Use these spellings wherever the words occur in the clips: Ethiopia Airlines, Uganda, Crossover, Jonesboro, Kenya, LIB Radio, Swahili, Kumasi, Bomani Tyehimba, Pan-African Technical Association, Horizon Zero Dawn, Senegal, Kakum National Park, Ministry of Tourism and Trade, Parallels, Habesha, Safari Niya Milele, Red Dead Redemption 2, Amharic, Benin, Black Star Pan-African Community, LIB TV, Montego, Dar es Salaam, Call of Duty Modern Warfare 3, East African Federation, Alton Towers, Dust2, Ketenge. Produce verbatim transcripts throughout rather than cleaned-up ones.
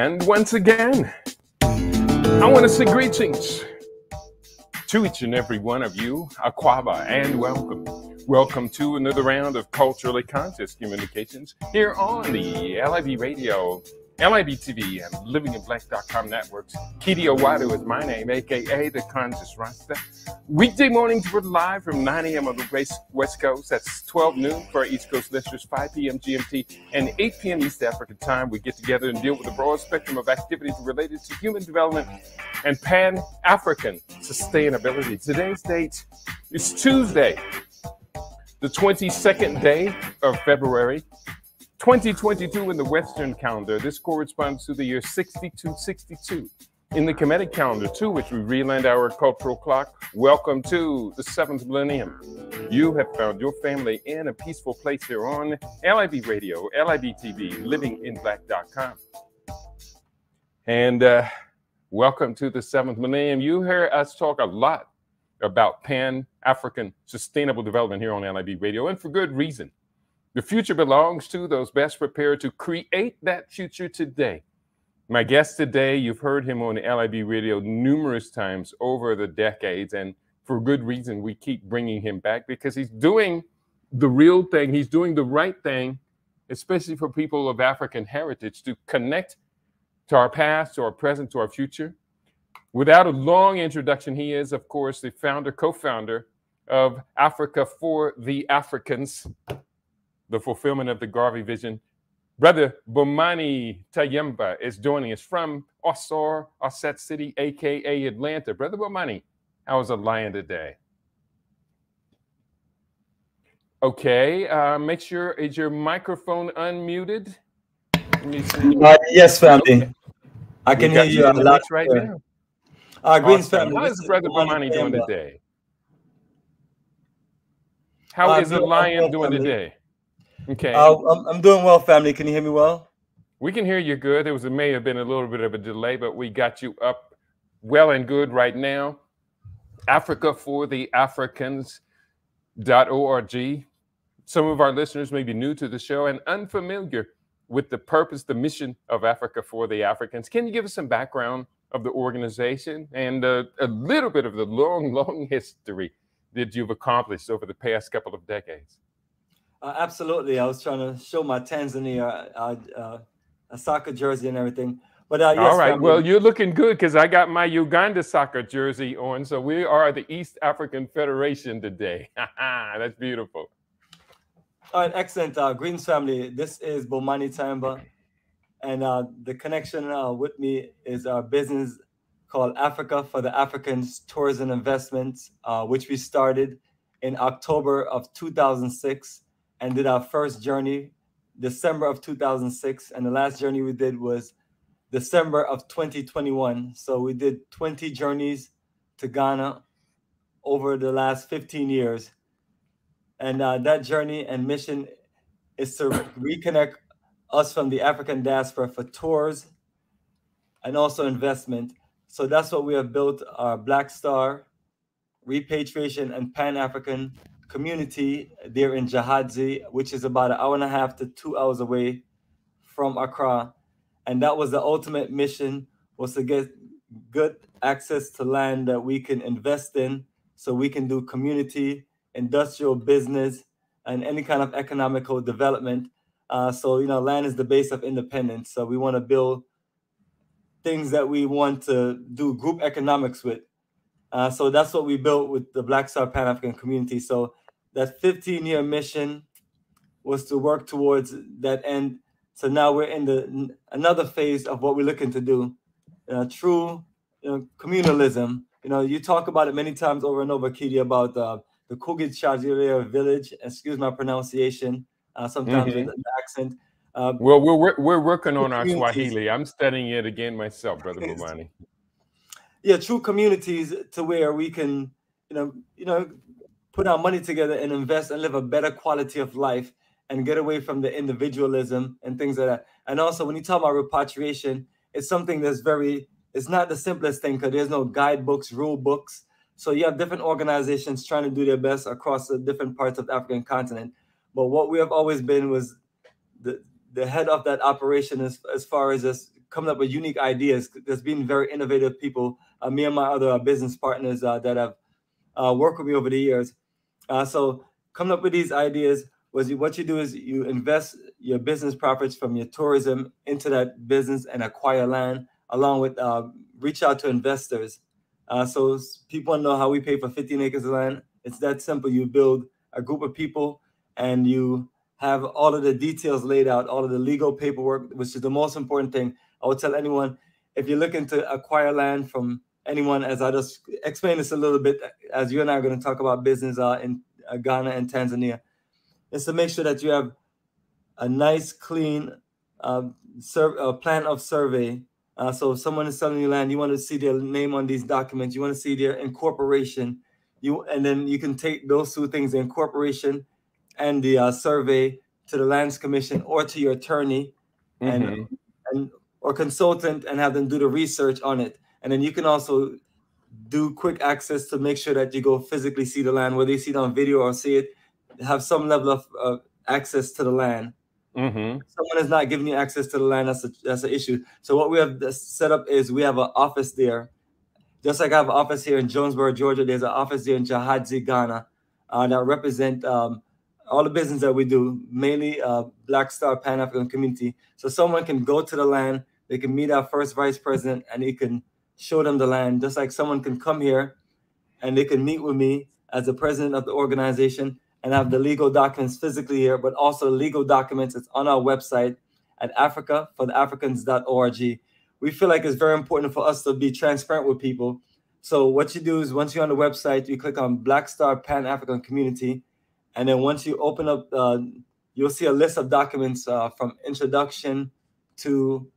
And once again, I want to say greetings to each and every one of you, Akwaba, and welcome. Welcome to another round of Culturally Conscious Communications here on the L I B Radio, L I B T V, and living in black dot com networks. Keidi Awadu is my name, a k a the Conscious Rasta. Weekday mornings, we're live from nine a m on the West Coast. That's twelve noon for our East Coast listeners, five p m G M T, and eight p m East African time. We get together and deal with a broad spectrum of activities related to human development and Pan-African sustainability. Today's date is Tuesday, the twenty-second day of February, twenty twenty-two in the Western calendar. This corresponds to the year sixty-two sixty-two in the Kemetic calendar, to which we realigned our cultural clock. Welcome to the seventh millennium. You have found your family in a peaceful place here on L I B Radio, L I B T V, living in black dot com. And uh, welcome to the seventh millennium. You hear us talk a lot about Pan-African sustainable development here on L I B Radio, and for good reason. The future belongs to those best prepared to create that future today. My guest today, you've heard him on L I B Radio numerous times over the decades, and for good reason we keep bringing him back, because he's doing the real thing, he's doing the right thing, especially for people of African heritage, to connect to our past, to our present, to our future. Without a long introduction, he is, of course, the founder, co-founder of Africa for the Africans, the fulfillment of the Garvey vision. Brother Bomani Tyehimba is joining us from Osor, Osset City, a k a. Atlanta. Brother Bomani, how is a lion today? Okay, uh, make sure, is your microphone unmuted? Let me see. Uh, yes, family. Okay. I can hear you. I'm loud right uh, now. Uh, Greens awesome. Family. How is Brother Bomani doing today? How uh, is the lion well, doing family. today? Okay. Uh, I'm, I'm doing well, family. Can you hear me well? We can hear you good. There was a, may have been a little bit of a delay, but we got you up well and good right now. Africa for the Africans dot org. Some of our listeners may be new to the show and unfamiliar with the purpose, the mission of Africa for the Africans. Can you give us some background of the organization and uh, a little bit of the long, long history that you've accomplished over the past couple of decades? Uh, absolutely. I was trying to show my Tanzania uh, uh, a soccer jersey and everything. But uh, yes, all right. Family. Well, you're looking good, because I got my Uganda soccer jersey on. So we are the East African Federation today. That's beautiful. All right. Excellent. Uh, Greens family, this is Bomani Tyehimba. And uh, the connection uh, with me is our business called Africa for the Africans Tourism Investments, uh, which we started in October of two thousand six. And did our first journey December of two thousand six. And the last journey we did was December of twenty twenty-one. So we did twenty journeys to Ghana over the last fifteen years. And uh, that journey and mission is to reconnect us from the African diaspora for tours and also investment. So that's what we have built our Black Star, repatriation, and Pan-African community there in Jahazi, which is about an hour and a half to two hours away from Accra. And that was the ultimate mission, was to get good access to land that we can invest in, so we can do community, industrial business, and any kind of economical development. Uh, so, you know, land is the base of independence. So we want to build things that we want to do group economics with. Uh, so that's what we built with the Black Star Pan-African Community. So that fifteen-year mission was to work towards that end. So now we're in the another phase of what we're looking to do, uh, true you know, communalism. You know, you talk about it many times over and over, Keidi, about uh, the Kugit Chajire village. Excuse my pronunciation, uh, sometimes mm-hmm. with the accent. Uh, well, we're we're working on our Swahili. I'm studying it again myself, Brother Bomani. Yeah, true communities, to where we can, you know, you know, put our money together and invest and live a better quality of life and get away from the individualism and things like that. And also, when you talk about repatriation, it's something that's very, it's not the simplest thing, because there's no guidebooks, rule books. So you have different organizations trying to do their best across the different parts of the African continent. But what we have always been was the, the head of that operation as, as far as just coming up with unique ideas. There's been very innovative people, uh, me and my other business partners uh, that have uh, worked with me over the years. Uh, so coming up with these ideas was what you do is you invest your business profits from your tourism into that business and acquire land, along with uh, reach out to investors. Uh, so people know how we pay for fifteen acres of land. It's that simple. You build a group of people and you have all of the details laid out, all of the legal paperwork, which is the most important thing. I would tell anyone, if you're looking to acquire land from anyone, as I just explained this a little bit, as you and I are going to talk about business uh, in uh, Ghana and Tanzania, is to make sure that you have a nice, clean uh, serv uh, plan of survey. Uh, so if someone is selling you land, you want to see their name on these documents. You want to see their incorporation. You And then you can take those two things, the incorporation and the uh, survey, to the Lands Commission or to your attorney and, mm-hmm. and or consultant, and have them do the research on it. And then you can also do quick access to make sure that you go physically see the land, whether you see it on video or see it, have some level of uh, access to the land. Mm-hmm. If someone is not giving you access to the land, that's a, that's an issue. So what we have set up is we have an office there. Just like I have an office here in Jonesboro, Georgia, there's an office there in Jahazi, Ghana, uh, that represent um, all the business that we do, mainly uh, Black Star Pan-African Community. So someone can go to the land, they can meet our first vice president, and he can show them the land, just like someone can come here and they can meet with me as the president of the organization and have the legal documents physically here, but also legal documents. It's on our website at Africa for the Africans dot org. We feel like it's very important for us to be transparent with people. So what you do is once you're on the website, you click on Black Star Pan-African Community. And then once you open up, uh, you'll see a list of documents uh, from introduction to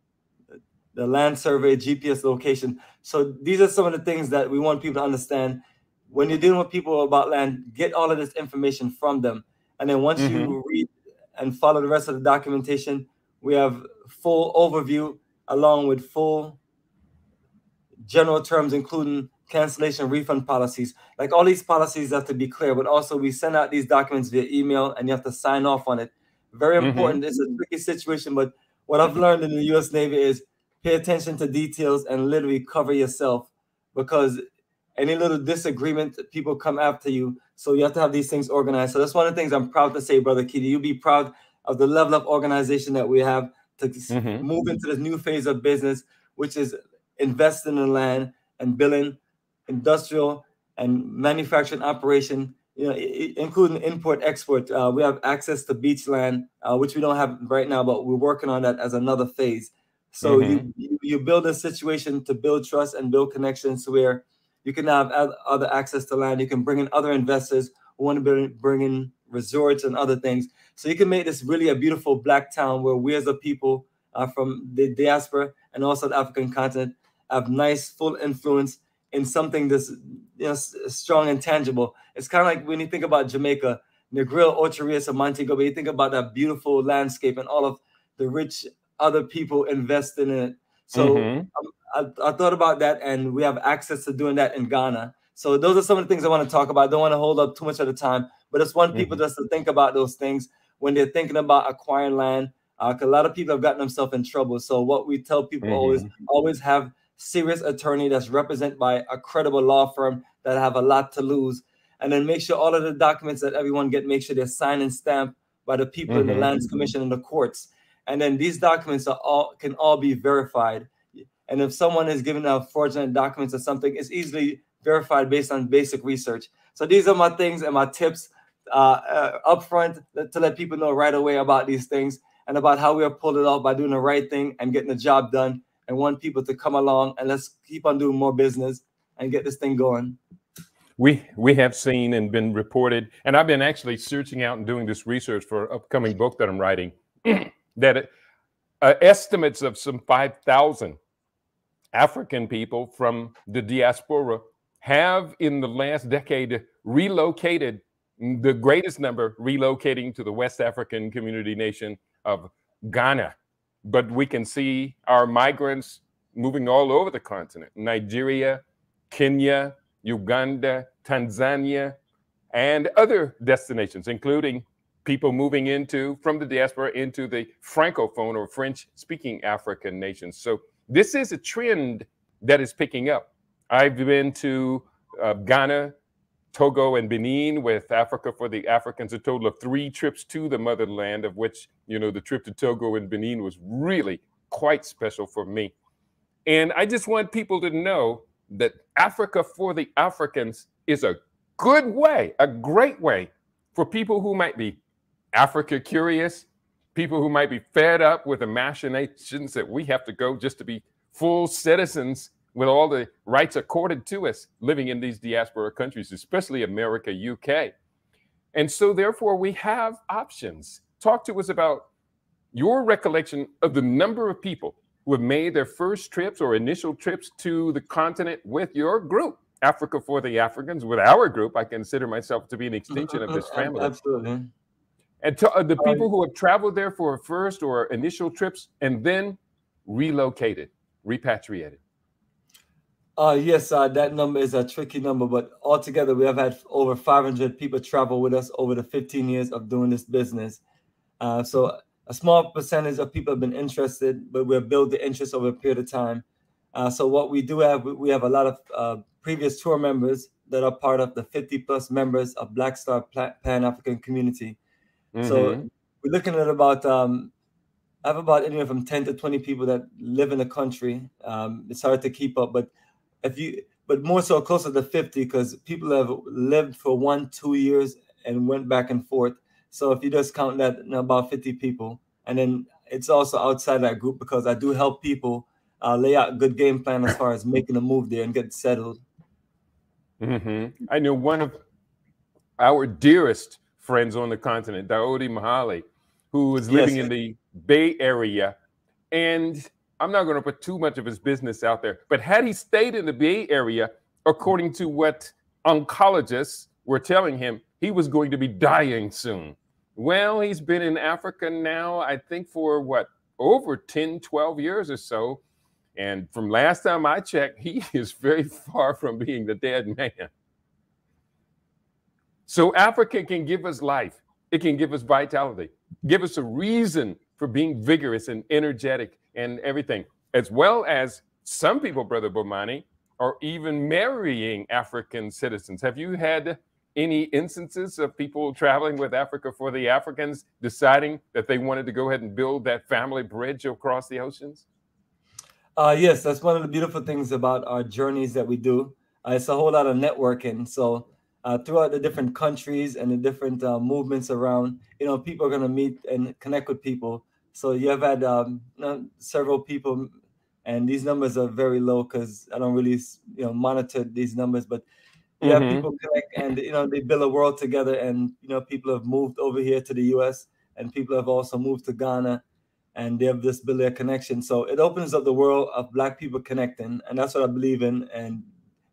the land survey, G P S location. So these are some of the things that we want people to understand. When you're dealing with people about land, get all of this information from them. And then once mm-hmm. you read and follow the rest of the documentation, we have full overview along with full general terms, including cancellation, refund policies. Like all these policies have to be clear, but also we send out these documents via email and you have to sign off on it. Very important. Mm-hmm. It's a tricky situation, but what I've learned in the U S Navy is pay attention to details and literally cover yourself, because any little disagreement, people come after you. So you have to have these things organized. So that's one of the things I'm proud to say, Brother Keidi. You'll be proud of the level of organization that we have to mm-hmm. move into this new phase of business, which is investing in land and building industrial and manufacturing operation, you know, including import, export. Uh, we have access to beach land, uh, which we don't have right now, but we're working on that as another phase. So mm-hmm. you, you build a situation to build trust and build connections where you can have other access to land. You can bring in other investors who want to bring in resorts and other things. So you can make this really a beautiful black town where we as a people uh, from the diaspora and also the African continent have nice, full influence in something that's, you know, strong and tangible. It's kind of like when you think about Jamaica, Negril, Ocho Rios, and Montego Bay, you think about that beautiful landscape and all of the rich other people investing in it. So mm-hmm. I, I thought about that, and we have access to doing that in Ghana. So those are some of the things I want to talk about. I don't want to hold up too much at a time, but it's one mm-hmm. people just to think about those things when they're thinking about acquiring land. Uh, a lot of people have gotten themselves in trouble. So what we tell people mm-hmm. always, always have serious attorney that's represented by a credible law firm that have a lot to lose. And then make sure all of the documents that everyone get, make sure they're signed and stamped by the people mm-hmm. in the Lands Commission and the courts. And then these documents are all can all be verified. And if someone is giving out fraudulent documents or something, it's easily verified based on basic research. So these are my things and my tips uh, uh, up front to let people know right away about these things and about how we are pulled it off by doing the right thing and getting the job done, and want people to come along, and let's keep on doing more business and get this thing going. We we have seen and been reported, and I've been actually searching out and doing this research for an upcoming book that I'm writing, that uh, estimates of some five thousand African people from the diaspora have in the last decade relocated, the greatest number relocating to the West African community nation of Ghana. But we can see our migrants moving all over the continent, Nigeria, Kenya, Uganda, Tanzania, and other destinations, including people moving into from the diaspora into the Francophone or French-speaking African nations. So this is a trend that is picking up. I've been to uh, Ghana, Togo, and Benin with Africa for the Africans, a total of three trips to the motherland, of which, you know, the trip to Togo and Benin was really quite special for me. And I just want people to know that Africa for the Africans is a good way, a great way for people who might be Africa curious, people who might be fed up with the machinations that we have to go just to be full citizens with all the rights accorded to us living in these diaspora countries, especially America, U K. And so therefore we have options. Talk to us about your recollection of the number of people who have made their first trips or initial trips to the continent with your group, Africa for the Africans, with our group. I consider myself to be an extension of this family. Absolutely. And to, uh, the people who have traveled there for first or initial trips and then relocated, repatriated. Uh, yes, uh, that number is a tricky number, but altogether we have had over five hundred people travel with us over the fifteen years of doing this business. Uh, so a small percentage of people have been interested, but we'll build the interest over a period of time. Uh, so what we do have, we have a lot of uh, previous tour members that are part of the fifty plus members of Black Star Pan-African Community. Mm-hmm. So we're looking at about, um, I have about anywhere from ten to twenty people that live in the country. Um, it's hard to keep up, but if you, but more so closer to fifty, because people have lived for one, two years and went back and forth. So if you just count that, about fifty people, and then it's also outside that group, because I do help people uh, lay out a good game plan as far as making a move there and get settled. Mm-hmm. I knew one of our dearest friends on the continent, Daudi Mahali, who was living yes. in the Bay Area, and I'm not going to put too much of his business out there, but had he stayed in the Bay Area, according to what oncologists were telling him, he was going to be dying soon. Well, he's been in Africa now, I think, for what, over ten, twelve years or so. And from last time I checked, he is very far from being the dead man. So Africa can give us life. It can give us vitality, give us a reason for being vigorous and energetic and everything, as well as some people, Brother Bomani, are even marrying African citizens. Have you had any instances of people traveling with Africa for the Africans deciding that they wanted to go ahead and build that family bridge across the oceans? Uh, yes, that's one of the beautiful things about our journeys that we do. Uh, it's a whole lot of networking. So uh, throughout the different countries and the different uh, movements around, you know, people are going to meet and connect with people. So you have had um, several people, and these numbers are very low because I don't really, you know, monitor these numbers, but you have mm-hmm. people connect and, you know, they build a world together. And, you know, people have moved over here to the U S and people have also moved to Ghana and they have this build their connection. So it opens up the world of Black people connecting. And that's what I believe in. And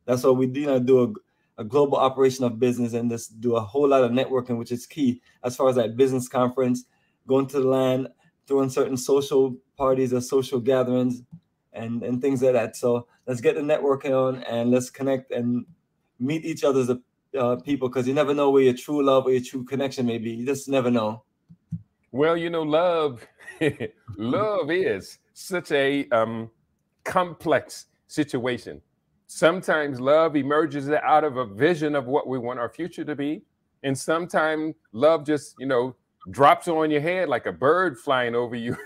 that's what we do, you know, do a, a global operation of business and just do a whole lot of networking, which is key as far as like business conference, going to the land, throwing certain social parties or social gatherings and, and things like that. So let's get the networking on and let's connect and meet each other's uh, people, because you never know where your true love or your true connection may be. You just never know. Well, you know, love, love is such a um, complex situation. Sometimes love emerges out of a vision of what we want our future to be. And sometimes love just, you know, drops on your head like a bird flying over you.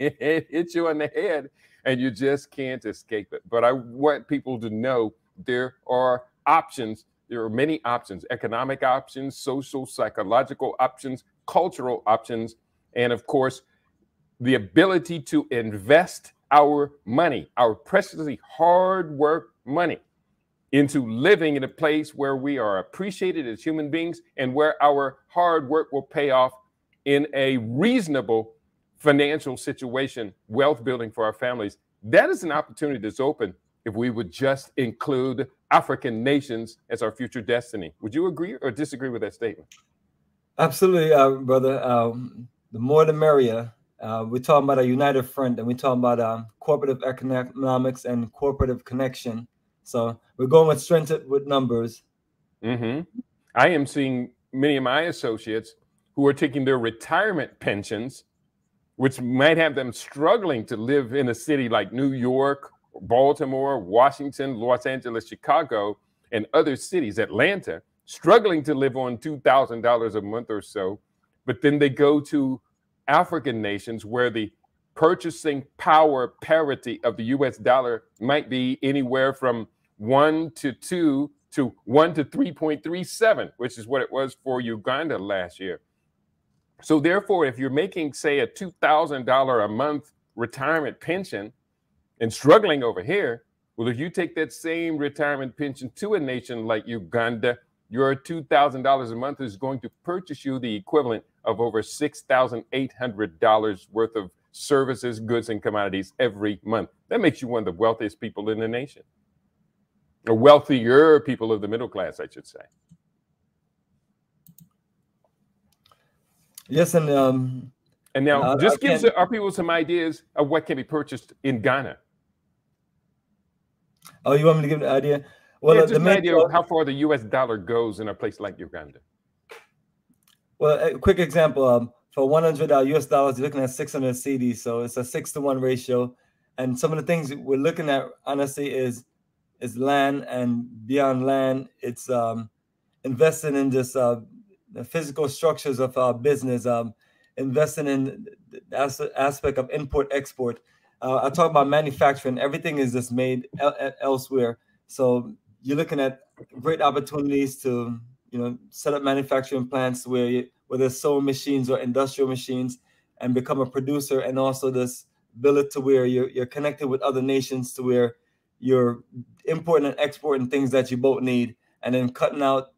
It hits you on the head and you just can't escape it. But I want people to know there are options. There are many options, economic options, social, psychological options, cultural options, and of course, the ability to invest our money, our preciously hard work money, into living in a place where we are appreciated as human beings and where our hard work will pay off in a reasonable financial situation, wealth building for our families. That is an opportunity that's open if we would just include African nations as our future destiny. Would you agree or disagree with that statement? Absolutely, uh, brother. Um, the more the merrier. Uh, we're talking about a united front, and we're talking about um, cooperative economics and cooperative connection. So we're going with strength with numbers. Mm-hmm. I am seeing many of my associates who are taking their retirement pensions, which might have them struggling to live in a city like New York, Baltimore, Washington, Los Angeles, Chicago, and other cities, Atlanta, struggling to live on two thousand dollars a month or so. But then they go to African nations where the purchasing power parity of the U S dollar might be anywhere from one to two to one to three point three seven, which is what it was for Uganda last year. So therefore, if you're making, say, a two thousand dollars a month retirement pension and struggling over here, well, if you take that same retirement pension to a nation like Uganda, your two thousand dollars a month is going to purchase you the equivalent of over six thousand eight hundred dollars worth of services, goods, and commodities every month. That makes you one of the wealthiest people in the nation, or wealthier people of the middle class, I should say. Yes, and um, and now uh, just give our people some ideas of what can be purchased in Ghana. Oh, you want me to give an idea? Well, yeah, uh, just the an idea of how far the U S dollar goes in a place like Uganda. Well, a quick example: um, for one hundred U S dollars, you're looking at six hundred cedis, so it's a six to one ratio. And some of the things we're looking at, honestly, is is land, and beyond land, it's um, investing in just uh, the physical structures of our business, um, investing in the as aspect of import-export. Uh, I talk about manufacturing. Everything is just made el elsewhere. So you're looking at great opportunities to, you know, set up manufacturing plants where you, where there's sewing machines or industrial machines, and become a producer, and also this build it to where you're, you're connected with other nations to where you're importing and exporting things that you both need, and then cutting out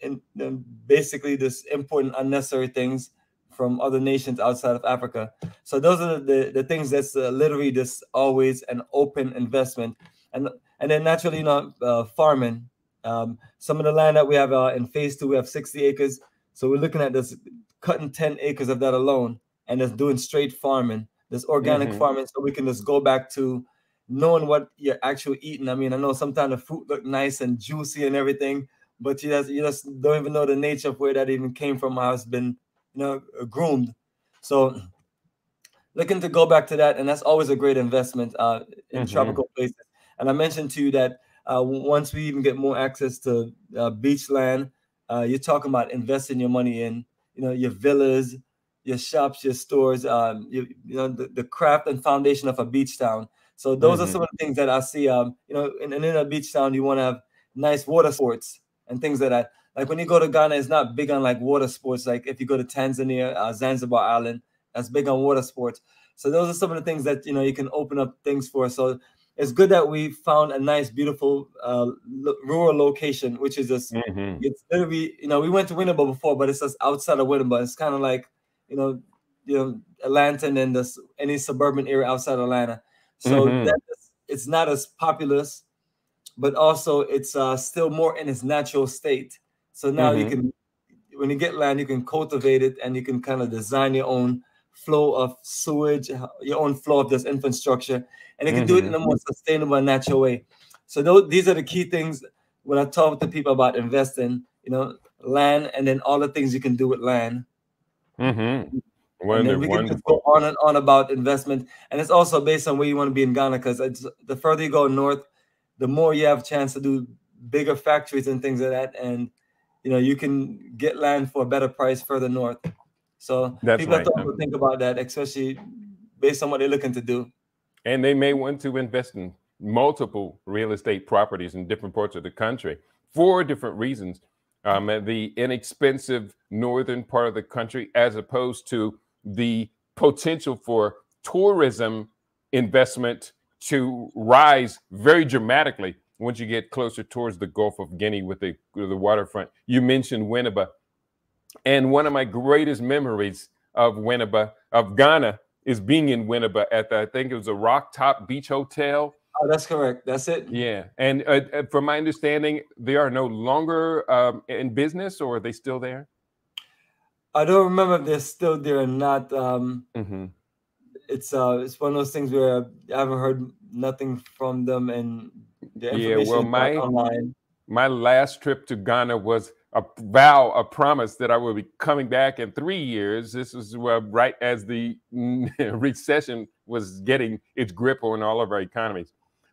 in, in basically this importing unnecessary things from other nations outside of Africa. So those are the, the things that's uh, literally just always an open investment. And and then naturally, you know, uh, farming. Um, some of the land that we have uh, in phase two, we have sixty acres. So we're looking at this cutting ten acres of that alone, and just doing straight farming, this organic mm-hmm. farming, so we can just go back to knowing what you're actually eating. I mean, I know sometimes the fruit look nice and juicy and everything, but you just, you just don't even know the nature of where that even came from, how it's been, you know, groomed. So looking to go back to that, and that's always a great investment uh, in mm-hmm. tropical places. And I mentioned to you that uh, once we even get more access to uh, beach land, uh, you're talking about investing your money in, you know, your villas, your shops, your stores, um, you, you know, the, the craft and foundation of a beach town. So those mm-hmm. are some of the things that I see. Um, you know, in, in a beach town, you want to have nice water sports and things like that. Like when you go to Ghana, it's not big on like water sports. Like if you go to Tanzania, uh, Zanzibar Island, that's big on water sports. So those are some of the things that, you know, you can open up things for. So it's good that we found a nice, beautiful uh, rural location, which is just mm-hmm. it's literally, you know, we went to Winneba before, but it's just outside of Winneba. It's kind of like, you know, you know, Atlanta and then this, any suburban area outside Atlanta. So mm-hmm. that is, it's not as populous, but also it's uh, still more in its natural state. So now mm-hmm. you can, when you get land, you can cultivate it, and you can kind of design your own flow of sewage, your own flow of this infrastructure, and you can mm-hmm. do it in a more sustainable and natural way. So those, these are the key things when I talk to people about investing, you know, land, and then all the things you can do with land. Mm-hmm. And then we can just go on and on about investment, and it's also based on where you want to be in Ghana, because the further you go north, the more you have a chance to do bigger factories and things like that, and you know you can get land for a better price further north. So that's people right. have to think about that, especially based on what they're looking to do. And they may want to invest in multiple real estate properties in different parts of the country for different reasons. Um, the inexpensive northern part of the country, as opposed to the potential for tourism investment to rise very dramatically once you get closer towards the Gulf of Guinea with the, with the waterfront. You mentioned Winneba, and one of my greatest memories of Winneba, of Ghana, is being in Winneba at the, I think it was a Rock Top Beach Hotel. Oh, that's correct. That's it. Yeah. And uh, from my understanding, they are no longer um, in business, or are they still there? I don't remember if they're still there or not. Um, mm-hmm. It's uh, it's one of those things where I haven't heard nothing from them, and the information yeah. Well, my online. my last trip to Ghana was a vow, a promise that I will be coming back in three years. This is uh, right as the recession was getting its grip on all of our economies.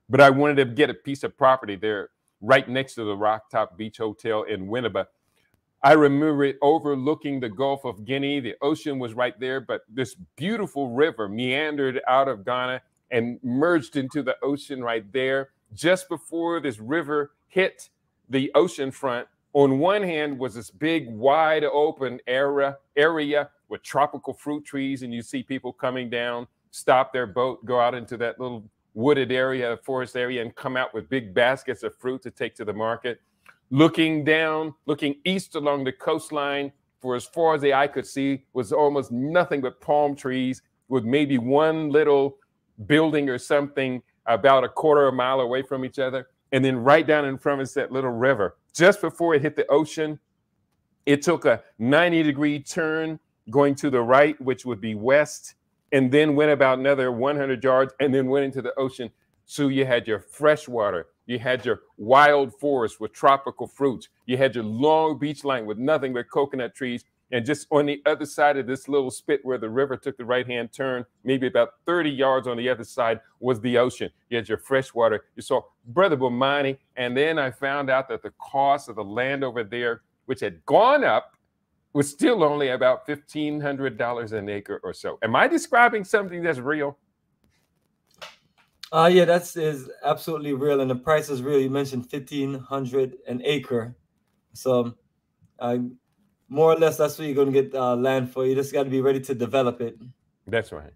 But I wanted to get a piece of property there right next to the Rocktop Beach Hotel in Winneba. I remember it overlooking the Gulf of Guinea. The ocean was right there, but this beautiful river meandered out of Ghana and merged into the ocean right there. Just before this river hit the ocean front, on one hand was this big, wide open area, area with tropical fruit trees, and you see people coming down, stop their boat, go out into that little wooded area, forest area, and come out with big baskets of fruit to take to the market. Looking down, looking east along the coastline, for as far as the eye could see, was almost nothing but palm trees, with maybe one little building or something about a quarter of a mile away from each other. And then right down in front is that little river. Just before it hit the ocean, it took a ninety degree turn going to the right, which would be west, and then went about another one hundred yards and then went into the ocean. So you had your fresh water, you had your wild forest with tropical fruits, you had your long beach line with nothing but coconut trees. And just on the other side of this little spit where the river took the right-hand turn, maybe about thirty yards on the other side, was the ocean. You had your fresh water. You saw Brother Bomani. And then I found out that the cost of the land over there, which had gone up, was still only about fifteen hundred dollars an acre or so. Am I describing something that's real? Uh, yeah, that is absolutely real. And the price is real. You mentioned fifteen hundred dollars an acre. So I... Uh, more or less, that's what you're going to get uh, land for. You just got to be ready to develop it. That's right.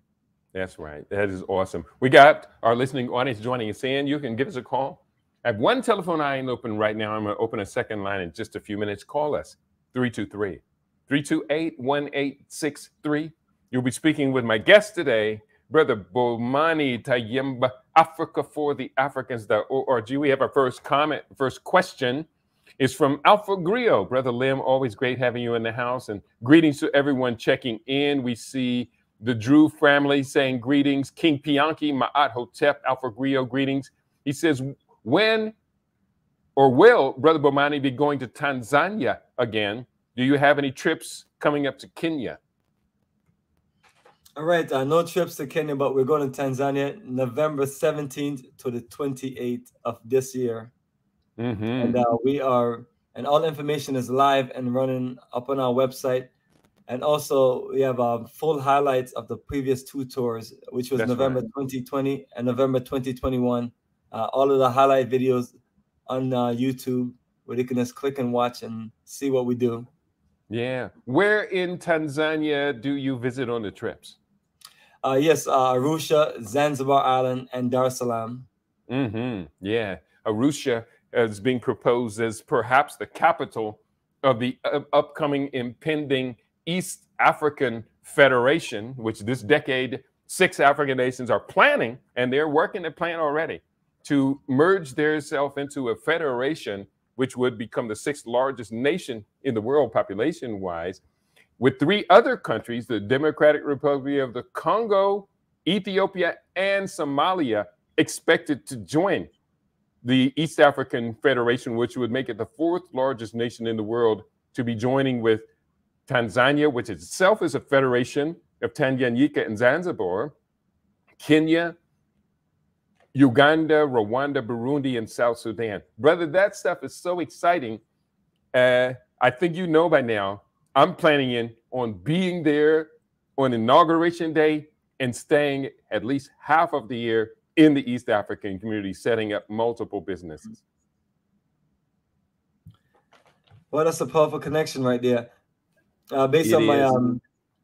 That's right. That is awesome. We got our listening audience joining us in. You can give us a call. I have one telephone line open right now. I'm going to open a second line in just a few minutes. Call us, three two three, three two eight, one eight six three. You'll be speaking with my guest today, Brother Bomani Tyehimba, Africa for the Africans dot org. We have our first comment, first question. It's from Alpha Griot. Brother Lim, always great having you in the house. And greetings to everyone checking in. We see the Drew family saying greetings. King Pianki, Ma'at Hotep, Alpha Griot, greetings. He says, when or will Brother Bomani be going to Tanzania again? Do you have any trips coming up to Kenya? All right, uh, no trips to Kenya, but we're going to Tanzania November seventeenth to the twenty-eighth of this year. Mm-hmm. And uh, we are, and all information is live and running up on our website. And also we have um, full highlights of the previous two tours, which was That's November right. twenty twenty and November twenty twenty-one. Uh, all of the highlight videos on uh, YouTube, where you can just click and watch and see what we do. Yeah. Where in Tanzania do you visit on the trips? Uh, yes, uh, Arusha, Zanzibar Island, and Dar es Salaam. Mm-hmm. Yeah, Arusha is being proposed as perhaps the capital of the uh, upcoming impending East African Federation, which this decade, six African nations are planning, and they're working to plan already, to merge themselves into a federation, which would become the sixth largest nation in the world population-wise, with three other countries, the Democratic Republic of the Congo, Ethiopia, and Somalia, expected to join the East African Federation, which would make it the fourth largest nation in the world to be joining with Tanzania, which itself is a federation of Tanganyika and Zanzibar, Kenya, Uganda, Rwanda, Burundi, and South Sudan. Brother, that stuff is so exciting. Uh, I think you know by now, I'm planning in on being there on Inauguration Day and staying at least half of the year in the East African community, setting up multiple businesses. Well, that's a powerful connection right there. Uh, based it on my um,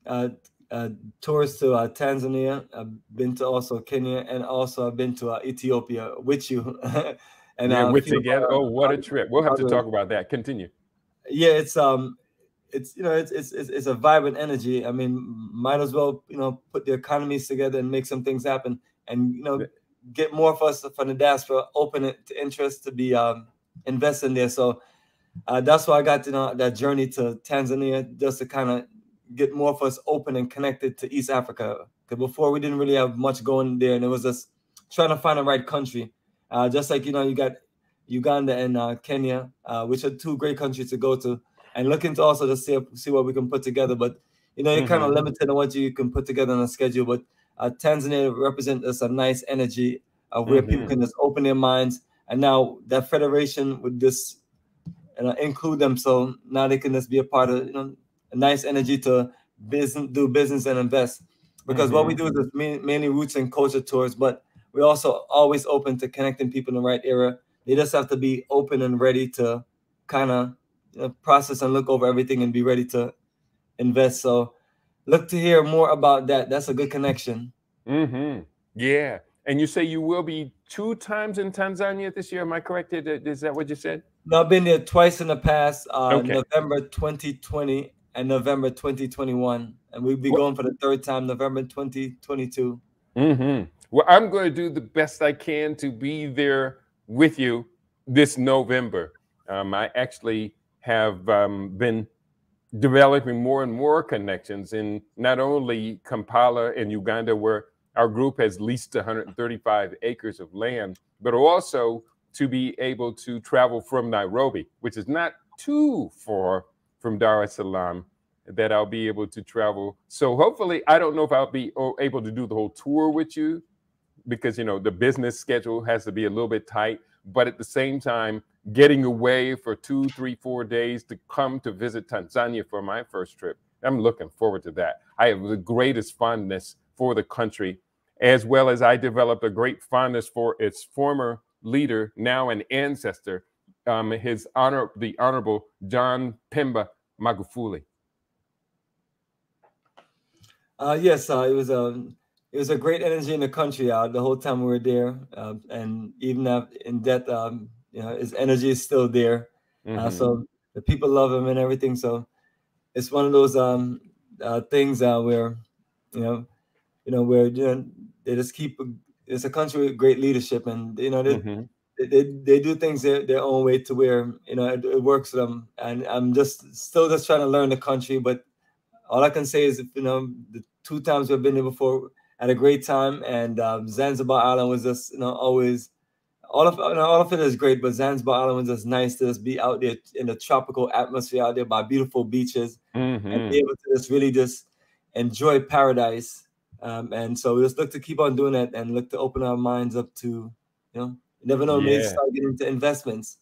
uh, uh, tours to uh, Tanzania, I've been to also Kenya, and also I've been to uh, Ethiopia with you. and yeah, uh, with together. About, oh, what a trip! We'll have to talk about that. Continue. Yeah, it's um, it's you know, it's it's it's a vibrant energy. I mean, might as well you know put the economies together and make some things happen, and you know. Yeah. Get more of us from the diaspora, open it to interest to be um, investing there. So uh, that's why I got you know that journey to Tanzania, just to kind of get more of us open and connected to East Africa. Because before we didn't really have much going there, and it was just trying to find the right country. Uh, just like you know, you got Uganda and uh, Kenya, uh, which are two great countries to go to. and looking to also just see see what we can put together. But you know, you're mm-hmm. kind of limited on what you can put together on a schedule. But uh, Tanzania represents us a nice energy of where mm-hmm. people can just open their minds, and now that federation would just you know, include them. So now they can just be a part of you know a nice energy to business, do business and invest. Because mm-hmm. what we do is mainly roots and culture tours, but we're also always open to connecting people in the right era. They just have to be open and ready to kind of you know, process and look over everything and be ready to invest. So look to hear more about that. That's a good connection. Mm-hmm. Yeah. And you say you will be two times in Tanzania this year. Am I correct? Is that what you said? No, I've been there twice in the past, uh, okay. November twenty twenty and November twenty twenty-one. And we'll be going for the third time, November twenty twenty-two. Mm-hmm. Well, I'm going to do the best I can to be there with you this November. Um, I actually have um, been developing more and more connections in not only Kampala and Uganda, where our group has leased one hundred thirty-five acres of land, but also to be able to travel from Nairobi, which is not too far from Dar es Salaam, that I'll be able to travel. So hopefully, I don't know if I'll be able to do the whole tour with you, because you know the business schedule has to be a little bit tight, but at the same time, getting away for two, three, four days to come to visit Tanzania for my first trip. I'm looking forward to that. I have the greatest fondness for the country, as well as I developed a great fondness for its former leader, now an ancestor, um, his honor, the Honorable John Pemba Magufuli. Uh, yes, uh, it was a it was a great energy in the country uh, the whole time we were there, uh, and even in death, um, you know, his energy is still there. Mm-hmm. uh, so the people love him and everything. So it's one of those um, uh, things uh, where you know, you know, where you know, they just keep. It's a country with great leadership, and you know, they mm-hmm. they, they, they do things their, their own way to where you know it, it works for them. And I'm just still just trying to learn the country, but all I can say is you know the two times we've been there before, had a great time, and um, Zanzibar Island was just, you know, always, all of you know, all of it is great, but Zanzibar Island was just nice to just be out there in the tropical atmosphere out there by beautiful beaches, mm-hmm. and be able to just really just enjoy paradise. Um, and so we just look to keep on doing that and look to open our minds up to, you know, you never know, yeah. maybe start getting into investments.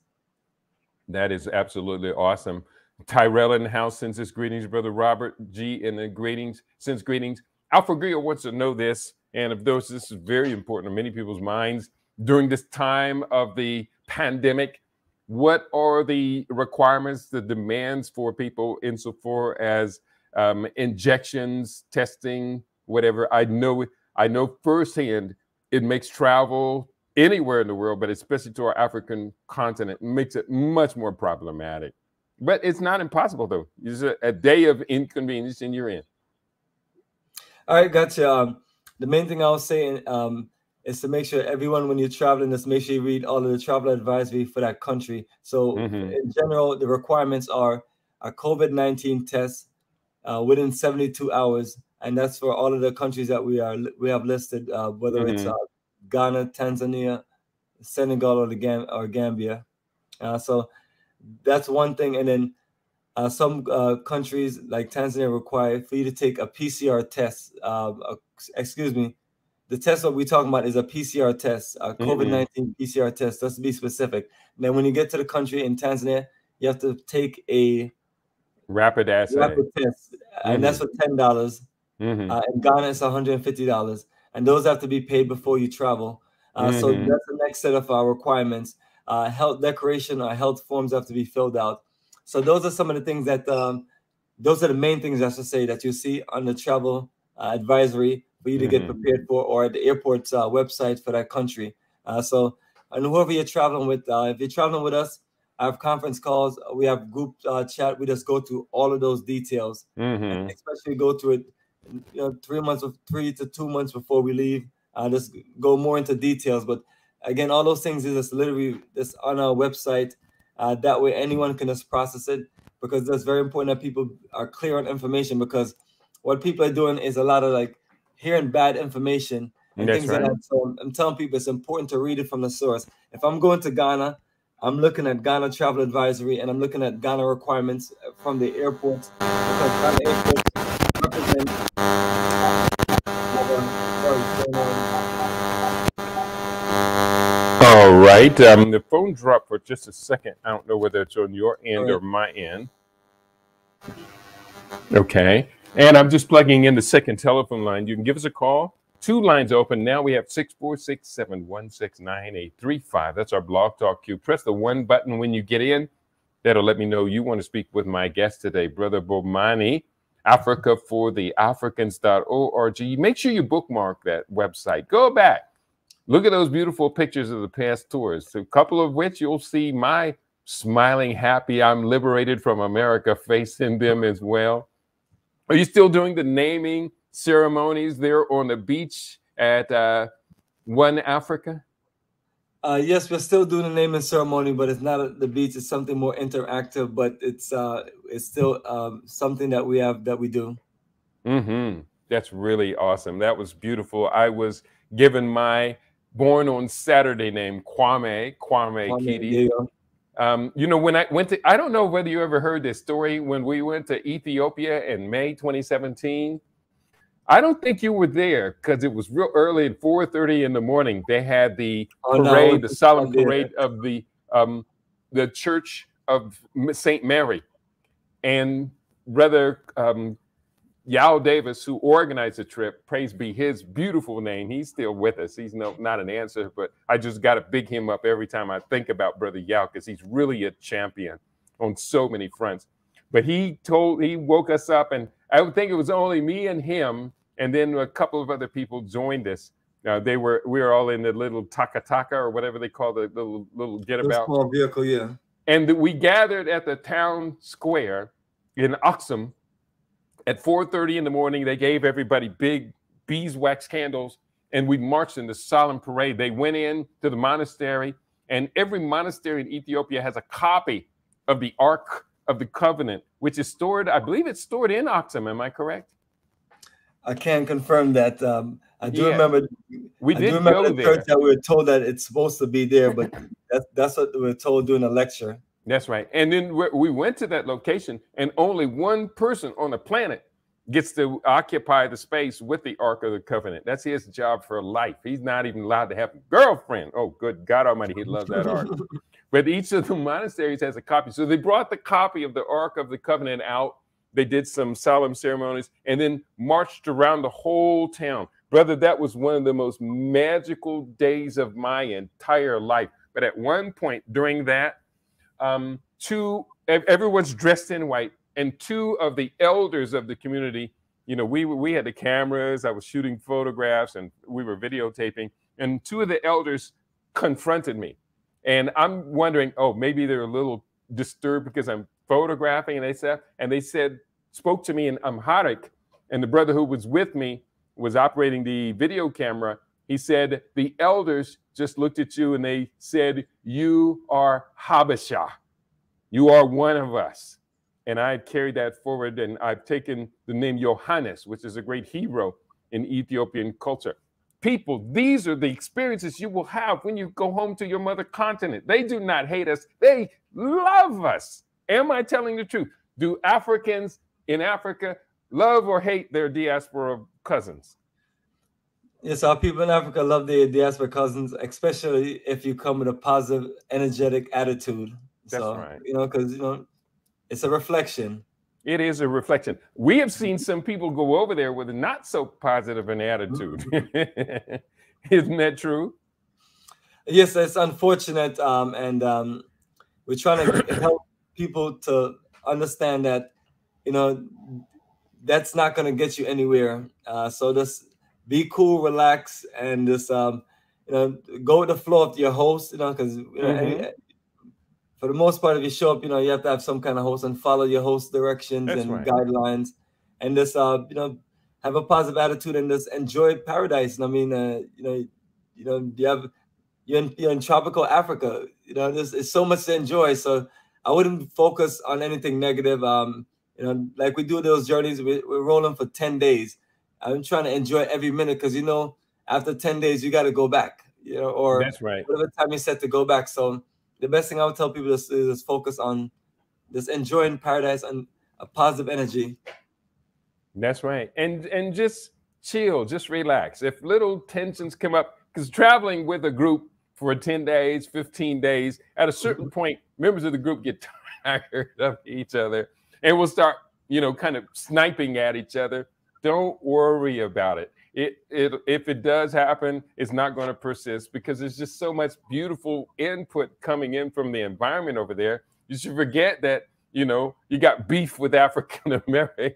That is absolutely awesome. Tyrell in the house sends his greetings. Brother Robert G in the greetings sends greetings. Alfred Grier wants to know this, and of those, this is very important to many people's minds during this time of the pandemic. What are the requirements, the demands for people insofar as um, injections, testing, whatever? I know, I know firsthand it makes travel anywhere in the world, but especially to our African continent, makes it much more problematic. But it's not impossible, though. It's a, a day of inconvenience and you're in. All right, gotcha. Um, the main thing I was saying um, is to make sure everyone, when you're traveling, just make sure you read all of the travel advisory for that country. So mm-hmm. in general, the requirements are a COVID nineteen test uh, within seventy-two hours. And that's for all of the countries that we are we have listed, uh, whether mm-hmm. it's uh, Ghana, Tanzania, Senegal, or, the Gam or Gambia. Uh, so... That's one thing. And then uh, some uh, countries like Tanzania require for you to take a P C R test. Uh, uh, excuse me. The test that we're talking about is a P C R test, a COVID nineteen mm-hmm. P C R test, just to be specific. And then when you get to the country in Tanzania, you have to take a rapid assay. Rapid test. Mm-hmm. And that's for ten dollars. Mm-hmm. Uh, in Ghana, it's one hundred fifty dollars. And those have to be paid before you travel. Uh, mm-hmm. So that's the next set of our requirements. Uh, health declaration or health forms have to be filled out. So those are some of the things that, um, those are the main things I should say that you see on the travel uh, advisory for you to get prepared for, or at the airport's uh, website for that country. Uh, so, and whoever you're traveling with, uh, if you're traveling with us, I have conference calls, we have group uh, chat, we just go through all of those details, mm-hmm. and especially go through it, you know, three months of three to two months before we leave. Uh, just go more into details, but again, all those things is just literally just on our website. Uh, that way, anyone can just process it, because that's very important that people are clear on information, because what people are doing is a lot of like hearing bad information and that's things right. like that. So I'm telling people it's important to read it from the source. If I'm going to Ghana, I'm looking at Ghana travel advisory, and I'm looking at Ghana requirements from the airports, because Ghana airports represent all right. Um, the phone dropped for just a second. I don't know whether it's on your end right. or my end. Okay. And I'm just plugging in the second telephone line. You can give us a call. Two lines open. Now we have six four six, seven one six, nine eight three five. That's our blog talk queue. Press the one button when you get in. That'll let me know you want to speak with my guest today, Brother Bomani, Africa for the Africans dot org. Make sure you bookmark that website. Go back. Look at those beautiful pictures of the past tours, a couple of which you'll see my smiling, happy, I'm liberated from America face in them as well. Are you still doing the naming ceremonies there on the beach at uh, One Africa? Uh, yes, we're still doing the naming ceremony, but it's not at the beach. It's something more interactive, but it's uh, it's still um, something that we have that we do. Mm-hmm. That's really awesome. That was beautiful. I was given my born on Saturday name, Kwame Kwame, Kwame Keidi. Yeah. Um, you know, when I went to, I don't know whether you ever heard this story, when we went to Ethiopia in May twenty seventeen, I don't think you were there because it was real early at four thirty in the morning. They had the oh, parade, no. the solemn parade of the, um, the Church of Saint Mary. And Brother um, Yao Davis, who organized the trip, praise be his beautiful name. He's still with us. He's no, not an answer, but I just got to big him up every time I think about Brother Yao because he's really a champion on so many fronts. But he told, he woke us up, and I would think it was only me and him, and then a couple of other people joined us. Now they were, we were all in the little taka-taka or whatever they call the little little get-about small vehicle, yeah. And we gathered at the town square in Axum at four thirty in the morning. They gave everybody big beeswax candles, and we marched in the solemn parade. They went in to the monastery, and every monastery in Ethiopia has a copy of the Ark of the Covenant, which is stored, I believe it's stored in Axum. Am I correct? I can confirm that. Um, I do yeah. remember. We I did do remember go the there. Church that we were told that it's supposed to be there, but that's that's what we were told during the lecture. That's right. And then we went to that location, and only one person on the planet gets to occupy the space with the Ark of the Covenant. That's his job for life. He's not even allowed to have a girlfriend. Oh, good God Almighty, he loves that Ark. But each of the monasteries has a copy. So they brought the copy of the Ark of the Covenant out. They did some solemn ceremonies and then marched around the whole town. Brother, that was one of the most magical days of my entire life. But at one point during that, um, two, everyone's dressed in white, and two of the elders of the community, you know, we, we had the cameras, I was shooting photographs, and we were videotaping, and two of the elders confronted me. And I'm wondering, oh, maybe they're a little disturbed because I'm photographing. And they said, and they said, spoke to me in Amharic. And the brother who was with me was operating the video camera. He said, the elders just looked at you and they said, you are Habesha. You are one of us. And I've carried that forward, and I've taken the name Yohannes, which is a great hero in Ethiopian culture. People, these are the experiences you will have when you go home to your mother continent. They do not hate us. They love us. Am I telling the truth? Do Africans in Africa love or hate their diaspora cousins? Yes, our people in Africa love their diaspora cousins, especially if you come with a positive, energetic attitude. That's so, right. You know, because, you know, it's a reflection. It is a reflection. We have seen some people go over there with a not so positive an attitude. Isn't that true? Yes, it's unfortunate. Um, and um, we're trying to help people to understand that, you know, that's not going to get you anywhere. Uh, so just be cool, relax, and just, um, you know, go with the flow of your host, you know, because, you know, mm-hmm. any, for the most part, if you show up, you know, you have to have some kind of host and follow your host directions That's and right. guidelines, and just uh, you know, have a positive attitude and just enjoy paradise. And I mean, uh, you know, you know, you have you're in, you're in tropical Africa. You know, there's it's so much to enjoy. So I wouldn't focus on anything negative. Um, you know, like we do those journeys, we, we're rolling for ten days. I'm trying to enjoy every minute because you know, after ten days, you got to go back. You know, or That's right. whatever time you set to go back. So. the best thing I would tell people is, is, is focus on just enjoying paradise and a positive energy. That's right. And and just chill, just relax. If little tensions come up, because traveling with a group for ten days, fifteen days, at a certain point, members of the group get tired of each other and will start, you know, kind of sniping at each other. Don't worry about it. It, it if it does happen, it's not going to persist because there's just so much beautiful input coming in from the environment over there. You should forget that, you know, you got beef with African Americans.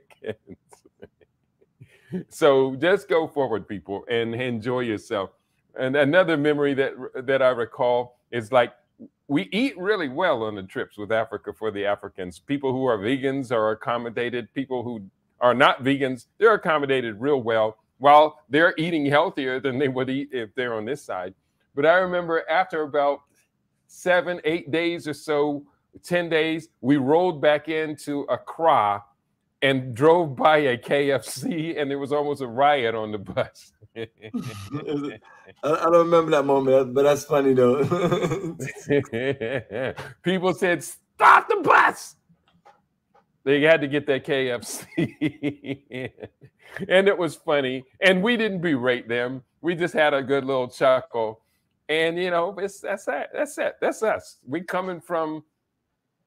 So just go forward, people, and enjoy yourself. And another memory that that I recall is like we eat really well on the trips with Africa for the Africans. People who are vegans are accommodated. People who are not vegans, they're accommodated real well. While they're eating healthier than they would eat if they're on this side. But I remember after about seven, eight days or so, ten days, we rolled back into Accra and drove by a K F C, and there was almost a riot on the bus. I don't remember that moment, but that's funny though. People said, "Stop the bus!" They had to get that K F C. And it was funny. And we didn't berate them. We just had a good little chuckle. And, you know, it's, that's that. That's that. That's us. We coming from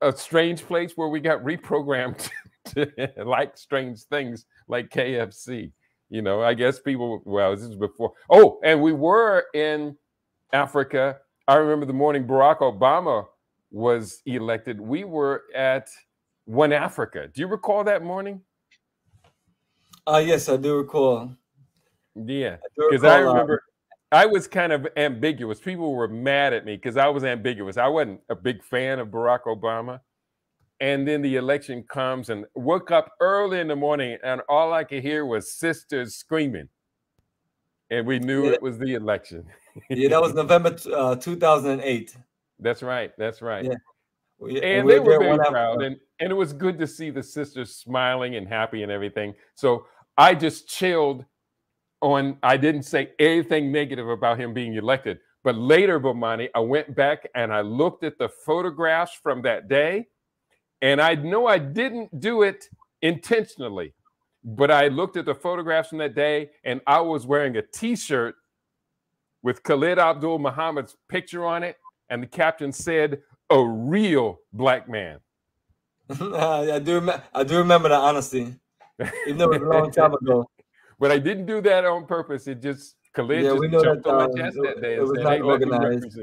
a strange place where we got reprogrammed to like strange things like K F C. You know, I guess people, well, this is before. Oh, and we were in Africa. I remember the morning Barack Obama was elected. We were at One Africa. Do you recall that morning? Uh, yes, I do recall. Yeah, because I, I remember uh, I was kind of ambiguous. People were mad at me because I was ambiguous. I wasn't a big fan of Barack Obama. And then the election comes and woke up early in the morning and all I could hear was sisters screaming. And we knew yeah, it was the election. Yeah, that was November uh, two thousand eight. That's right. That's right. Yeah. And, and they were very proud, and, and it was good to see the sisters smiling and happy and everything. So I just chilled on, I didn't say anything negative about him being elected. But later, Bomani, I went back and I looked at the photographs from that day, and I know I didn't do it intentionally, but I looked at the photographs from that day, and I was wearing a T-shirt with Khalid Abdul Muhammad's picture on it, and the caption said, "A real black man." I do. I do remember that, honestly. Even though it was a long time ago. But I didn't do that on purpose. It just Khalid yeah, just jumped that, on uh, my chest that day. It was not organized.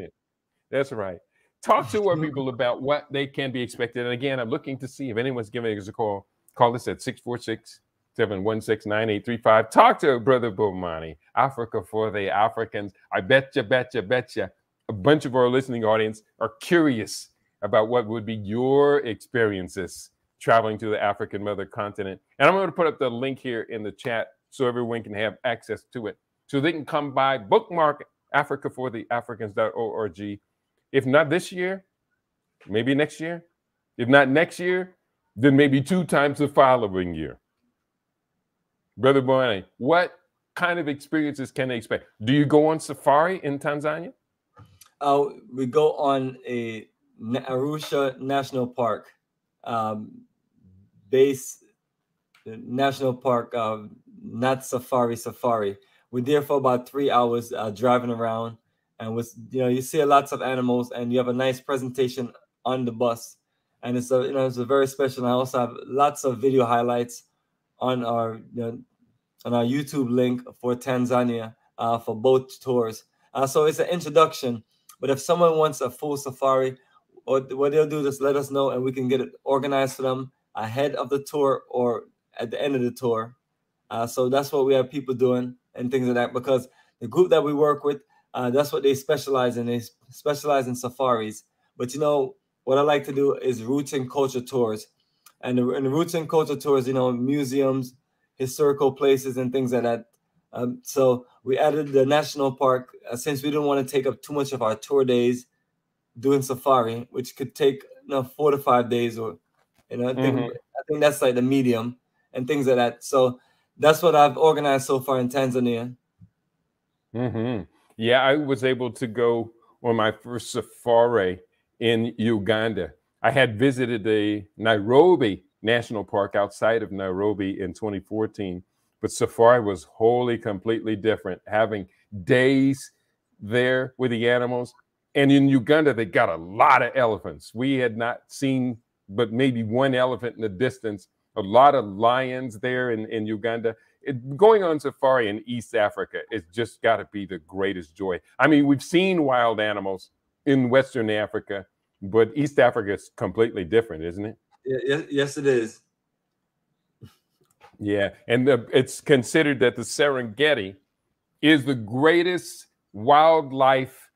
That's right. Talk to our people about what they can be expected. And again, I'm looking to see if anyone's giving us a call. Call us at six four six, seven one six, nine eight three five. Talk to Brother Bomani. Africa for the Africans. I betcha, betcha, betcha. A bunch of our listening audience are curious about what would be your experiences traveling to the African mother continent. And I'm going to put up the link here in the chat so everyone can have access to it. So they can come by, bookmark africa for the africans dot org. If not this year, maybe next year. If not next year, then maybe two times the following year. Brother Bomani, what kind of experiences can they expect? Do you go on safari in Tanzania? Uh, we go on a Arusha National Park um, base, National Park, uh, not safari, safari. We're there for about three hours uh, driving around, and with you know you see lots of animals, and you have a nice presentation on the bus, and it's a you know it's a very special. And I also have lots of video highlights on our you know, on our YouTube link for Tanzania uh, for both tours. Uh, so it's an introduction. But if someone wants a full safari, or what they'll do, just let us know, and we can get it organized for them ahead of the tour or at the end of the tour. Uh, so that's what we have people doing and things like that, because the group that we work with, uh, that's what they specialize in. They specialize in safaris. But, you know, what I like to do is roots and culture tours. And the, and the roots and culture tours, you know, museums, historical places, and things like that. Um, so we added the national park uh, since we didn't want to take up too much of our tour days doing safari, which could take you know, four to five days, or you know, I think, mm-hmm. I think that's like the medium and things like that. So that's what I've organized so far in Tanzania. Mm-hmm. Yeah, I was able to go on my first safari in Uganda. I had visited the Nairobi National Park outside of Nairobi in twenty fourteen, but safari was wholly, completely different, having days there with the animals. And in Uganda, they got a lot of elephants. We had not seen but maybe one elephant in the distance, a lot of lions there in, in Uganda. It, going on safari in East Africa, it's just got to be the greatest joy. I mean, we've seen wild animals in Western Africa, but East Africa is completely different, isn't it? Yes, yes it is. Yeah, and the, it's considered that the Serengeti is the greatest wildlife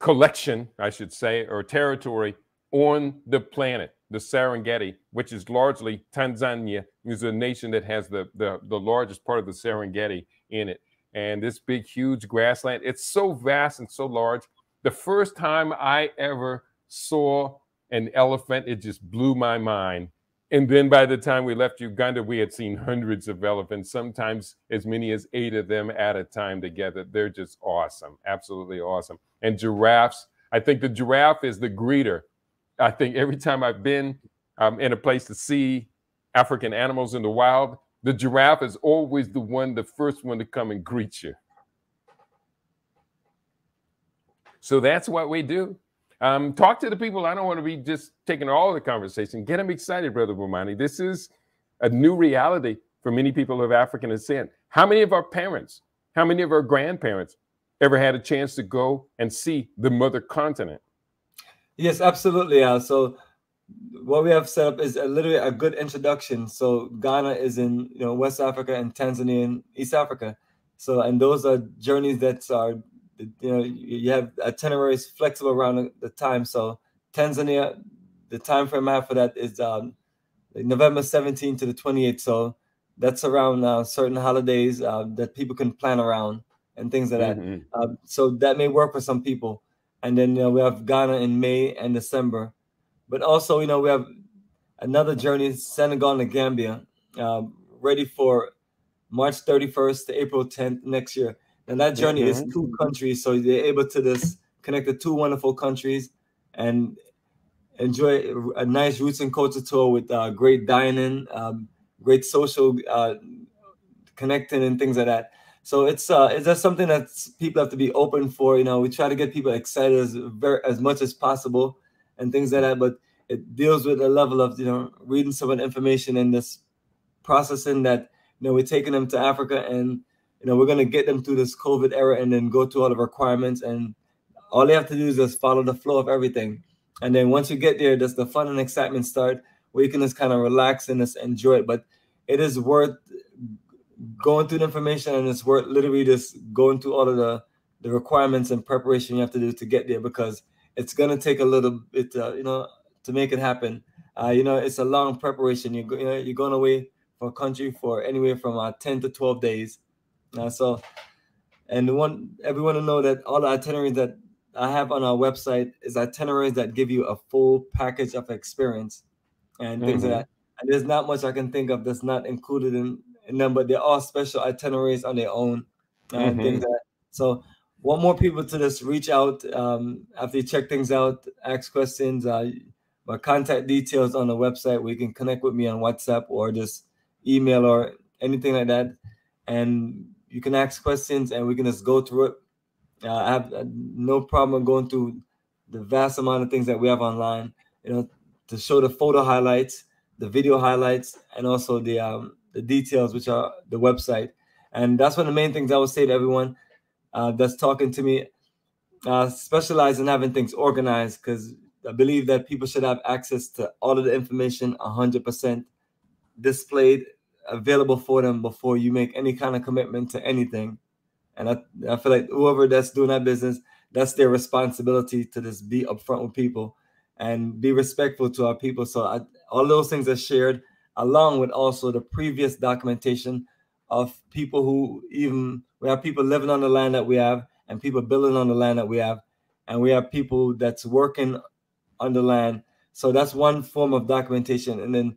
collection, I should say, or territory on the planet. The Serengeti, which is largely Tanzania, is a nation that has the, the, the largest part of the Serengeti in it. And this big, huge grassland, it's so vast and so large. The first time I ever saw an elephant, it just blew my mind. And then by the time we left Uganda, we had seen hundreds of elephants, sometimes as many as eight of them at a time together. They're just awesome, absolutely awesome. And giraffes, I think the giraffe is the greeter. I think every time I've been um, in a place to see African animals in the wild, the giraffe is always the one, the first one to come and greet you. So that's what we do. Um, talk to the people. I don't want to be just taking all the conversation. Get them excited, Brother Bomani. This is a new reality for many people of African descent. How many of our parents, how many of our grandparents ever had a chance to go and see the mother continent? Yes, absolutely. Uh, so what we have set up is a, literally a good introduction. So Ghana is in you know West Africa and Tanzania in East Africa. So and those are journeys that are you know you have itineraries flexible around the, the time. So Tanzania, the time frame I have for that is um, November seventeenth to the twenty-eighth. So that's around uh, certain holidays uh, that people can plan around and things like that. Mm-hmm. uh, so that may work for some people. And then you know, we have Ghana in May and December. But also, you know, we have another journey, Senegal and the Gambia, uh, ready for March thirty-first to April tenth next year. And that journey mm-hmm. is two countries, so they're able to just connect the two wonderful countries and enjoy a nice roots and culture tour with uh, great dining, um, great social uh, connecting and things like that. So it's uh, it's just something that people have to be open for. You know, we try to get people excited as very, as much as possible, and things like that. But it deals with a level of you know reading some of the information and this processing that you know we're taking them to Africa, and you know we're gonna get them through this COVID era, and then go through all the requirements, and all they have to do is just follow the flow of everything. And then once you get there, just the fun and excitement start, where you can just kind of relax and just enjoy it. But it is worth going through the information, and it's worth literally just going through all of the, the requirements and preparation you have to do to get there, because it's going to take a little bit, uh, you know, to make it happen. Uh, you know, it's a long preparation. You're, you know, you're going away for a country for anywhere from uh, ten to twelve days. Uh, so, and want everyone to know that all the itineraries that I have on our website is itineraries that give you a full package of experience and things mm-hmm. like that. And there's not much I can think of that's not included in And then, but they're all special itineraries on their own uh, mm-hmm. and things like that. So want more people to just reach out um, after you check things out, ask questions. Uh, my contact details on the website, where you can connect with me on WhatsApp or just email or anything like that. And you can ask questions and we can just go through it. Uh, I have uh, no problem going through the vast amount of things that we have online, you know, to show the photo highlights, the video highlights, and also the um, the details, which are the website. And that's one of the main things I would say to everyone uh, that's talking to me. Uh, specialize in having things organized, because I believe that people should have access to all of the information one hundred percent displayed, available for them before you make any kind of commitment to anything. And I, I feel like whoever that's doing that business, that's their responsibility to just be upfront with people and be respectful to our people. So I, all those things are shared, along with also the previous documentation of people who even, we have people living on the land that we have, and people building on the land that we have, and we have people that's working on the land. So that's one form of documentation. And then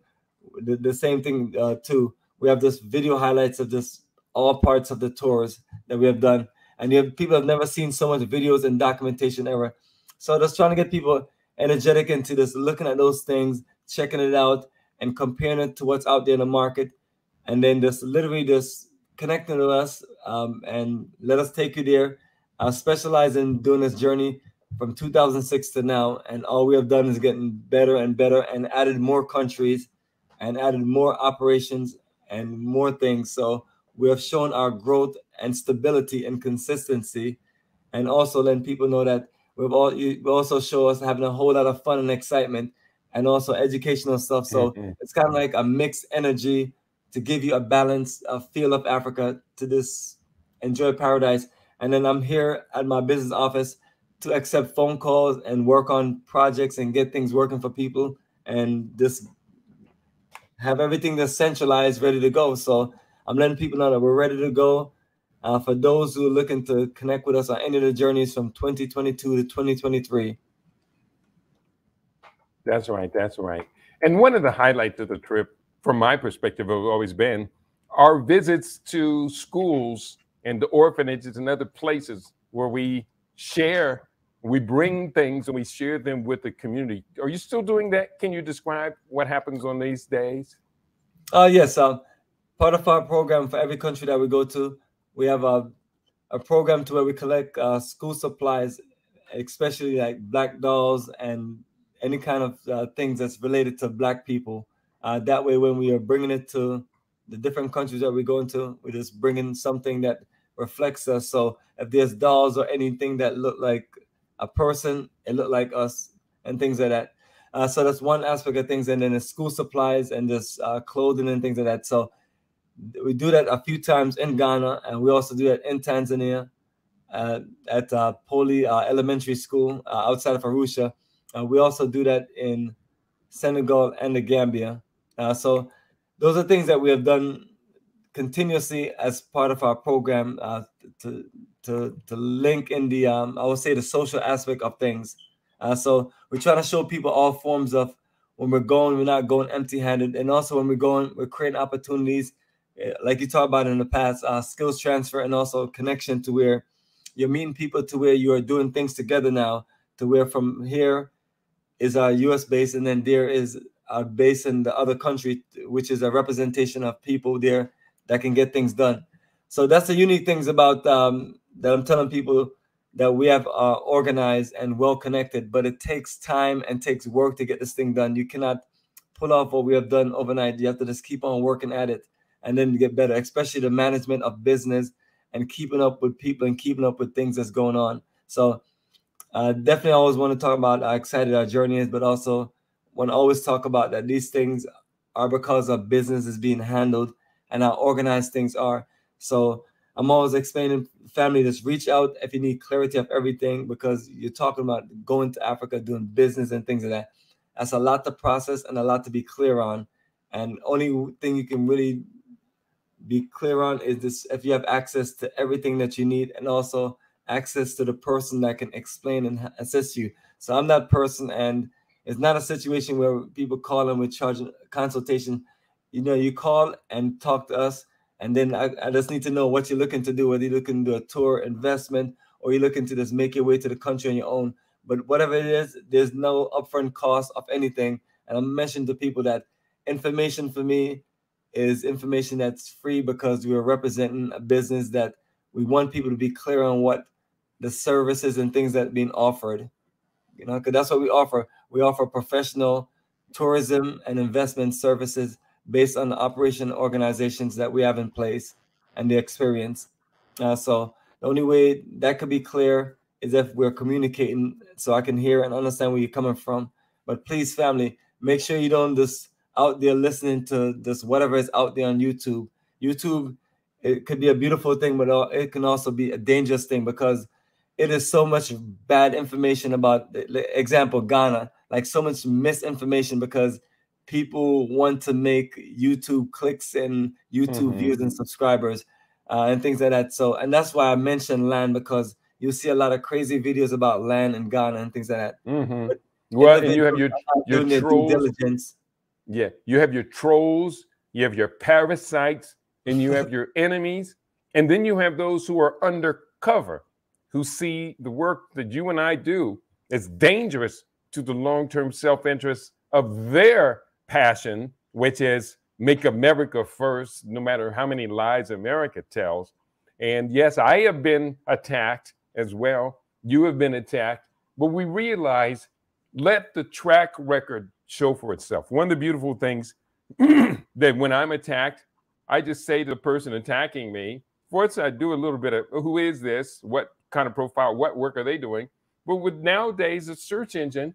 the, the same thing uh, too, we have this video highlights of just all parts of the tours that we have done. And you have, people have never seen so much videos and documentation ever. So just trying to get people energetic into this, looking at those things, checking it out, and comparing it to what's out there in the market, and then just literally just connecting with us um, and let us take you there. I specialize in doing this journey from two thousand six to now, and all we have done is getting better and better and added more countries and added more operations and more things. So we have shown our growth and stability and consistency, and also letting people know that we've all, you also show us having a whole lot of fun and excitement and also educational stuff. So mm-hmm. it's kind of like a mixed energy to give you a balance, a feel of Africa to this enjoy paradise. And then I'm here at my business office to accept phone calls and work on projects and get things working for people and just have everything that's centralized, ready to go. So I'm letting people know that we're ready to go. Uh, for those who are looking to connect with us on any of the journeys from twenty twenty-two to twenty twenty-three. That's right. That's right. And one of the highlights of the trip, from my perspective, have always been our visits to schools and the orphanages and other places where we share, we bring things and we share them with the community. Are you still doing that? Can you describe what happens on these days? Uh, yes. Um, part of our program for every country that we go to, we have a, a program to where we collect uh, school supplies, especially like black dolls and any kind of uh, things that's related to black people. Uh, that way, when we are bringing it to the different countries that we go into, we're just bringing something that reflects us. So if there's dolls or anything that look like a person, it look like us and things like that. Uh, so that's one aspect of things. And then the school supplies and just uh, clothing and things like that. So we do that a few times in Ghana, and we also do that in Tanzania uh, at uh, Poli uh, Elementary School uh, outside of Arusha. Uh, we also do that in Senegal and the Gambia. Uh, so those are things that we have done continuously as part of our program uh, to, to to link in the, um, I would say, the social aspect of things. Uh, so we're trying to show people all forms of when we're going, we're not going empty-handed. And also when we're going, we're creating opportunities, like you talked about in the past, uh, skills transfer and also connection to where you're meeting people to where you are doing things together now, to where from here is our U S base, and then there is our base in the other country, which is a representation of people there that can get things done. So that's the unique things about um, that I'm telling people that we have uh, organized and well-connected, but it takes time and takes work to get this thing done. You cannot pull off what we have done overnight. You have to just keep on working at it and then get better, especially the management of business and keeping up with people and keeping up with things that's going on. So uh, definitely I always want to talk about how excited our journey is, but also want to always talk about that these things are because our business is being handled and how organized things are. So I'm always explaining, family, just reach out if you need clarity of everything, because you're talking about going to Africa, doing business and things like that. That's a lot to process and a lot to be clear on. And only thing you can really be clear on is this: if you have access to everything that you need and also access to the person that can explain and assist you. So I'm that person, and it's not a situation where people call and we're charging consultation. You know, you call and talk to us, and then I, I just need to know what you're looking to do, whether you're looking to do a tour, investment, or you're looking to just make your way to the country on your own. But whatever it is, there's no upfront cost of anything. And I mentioned to people that information for me is information that's free, because we are representing a business that we want people to be clear on what the services and things that are being offered. You know, because that's what we offer. We offer professional tourism and investment services based on the operation organizations that we have in place and the experience. Uh, so the only way that could be clear is if we're communicating, so I can hear and understand where you're coming from. But please, family, make sure you don't just out there listening to this, whatever is out there on YouTube. YouTube, it could be a beautiful thing, but it can also be a dangerous thing, because it is so much bad information about, example, Ghana, like so much misinformation, because people want to make YouTube clicks and YouTube mm-hmm. views and subscribers uh, and things like that. So, and that's why I mentioned land, because you see a lot of crazy videos about land in Ghana and things like that. Mm-hmm. But well, and you have your, your due diligence. Yeah, you have your trolls, you have your parasites, and you have your enemies, and then you have those who are undercover, who see the work that you and I do It's dangerous to the long-term self-interest of their passion, which is make America first, no matter how many lies America tells. And yes, I have been attacked as well. You have been attacked. But we realize, let the track record show for itself. One of the beautiful things that when I'm attacked, I just say to the person attacking me, first I do a little bit of, who is this? What kind of profile? What work are they doing? But with nowadays a search engine,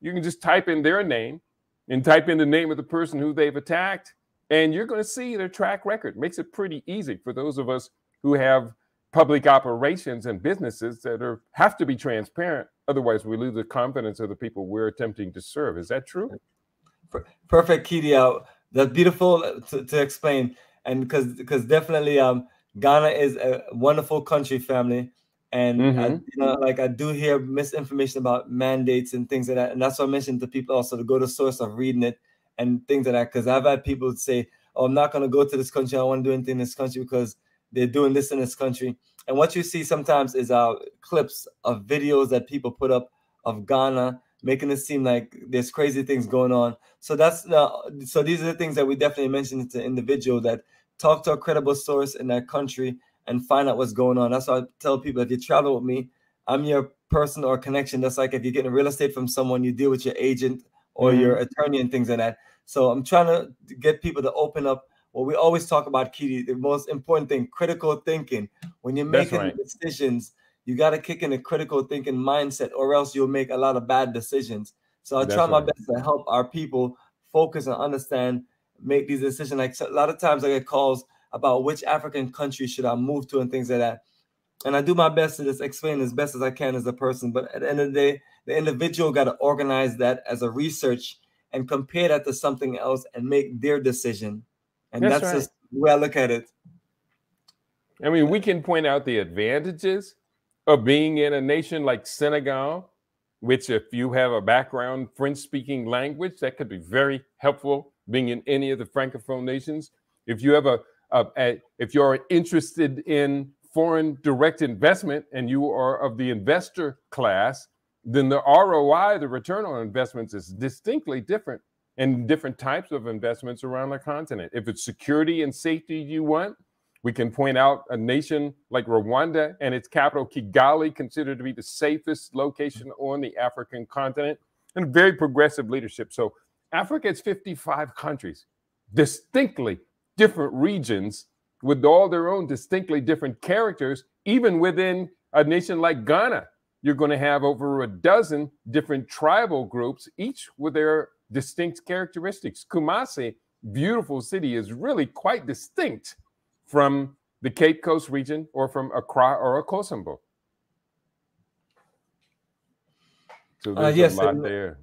you can just type in their name and type in the name of the person who they've attacked, and you're going to see their track record. It makes it pretty easy for those of us who have public operations and businesses that are have to be transparent. Otherwise, we lose the confidence of the people we're attempting to serve. Is that true? Perfect, Keidi. That's beautiful to, to explain, and because because definitely um Ghana is a wonderful country, family. And mm-hmm. I, you know, like I do hear misinformation about mandates and things like that, and that's what I mentioned to people also to go to source of reading it and things like that. Because I've had people say, "Oh, I'm not going to go to this country. I don't want to do anything in this country because they're doing this in this country." And what you see sometimes is uh, clips of videos that people put up of Ghana, making it seem like there's crazy things going on. So that's uh, so these are the things that we definitely mentioned to individuals that talk to a credible source in that country and find out what's going on. That's why I tell people, if you travel with me, I'm your person or connection. That's like if you're getting real estate from someone, you deal with your agent or mm-hmm. your attorney and things like that. So I'm trying to get people to open up. Well, we always talk about, Keidi, the most important thing, critical thinking. When you're making right. decisions, you got to kick in a critical thinking mindset, or else you'll make a lot of bad decisions. So I That's try my right. best to help our people focus and understand, make these decisions. Like a lot of times I get calls about which African country should I move to and things like that. And I do my best to just explain as best as I can as a person. But at the end of the day, the individual got to organize that as a research and compare that to something else and make their decision. And that's, that's right. just where I look at it. I mean, we can point out the advantages of being in a nation like Senegal, which if you have a background French-speaking language, that could be very helpful, being in any of the Francophone nations. If you have a Uh, if you're interested in foreign direct investment and you are of the investor class, then the R O I, the return on investments, is distinctly different in different types of investments around the continent. If it's security and safety you want, we can point out a nation like Rwanda and its capital, Kigali, considered to be the safest location on the African continent, and very progressive leadership. So Africa is fifty-five countries, distinctly different regions with all their own distinctly different characters. Even within a nation like Ghana, you're going to have over a dozen different tribal groups, each with their distinct characteristics. Kumasi, beautiful city, is really quite distinct from the Cape Coast region or from Accra or Kosambo. So there's uh, yes, a lot there.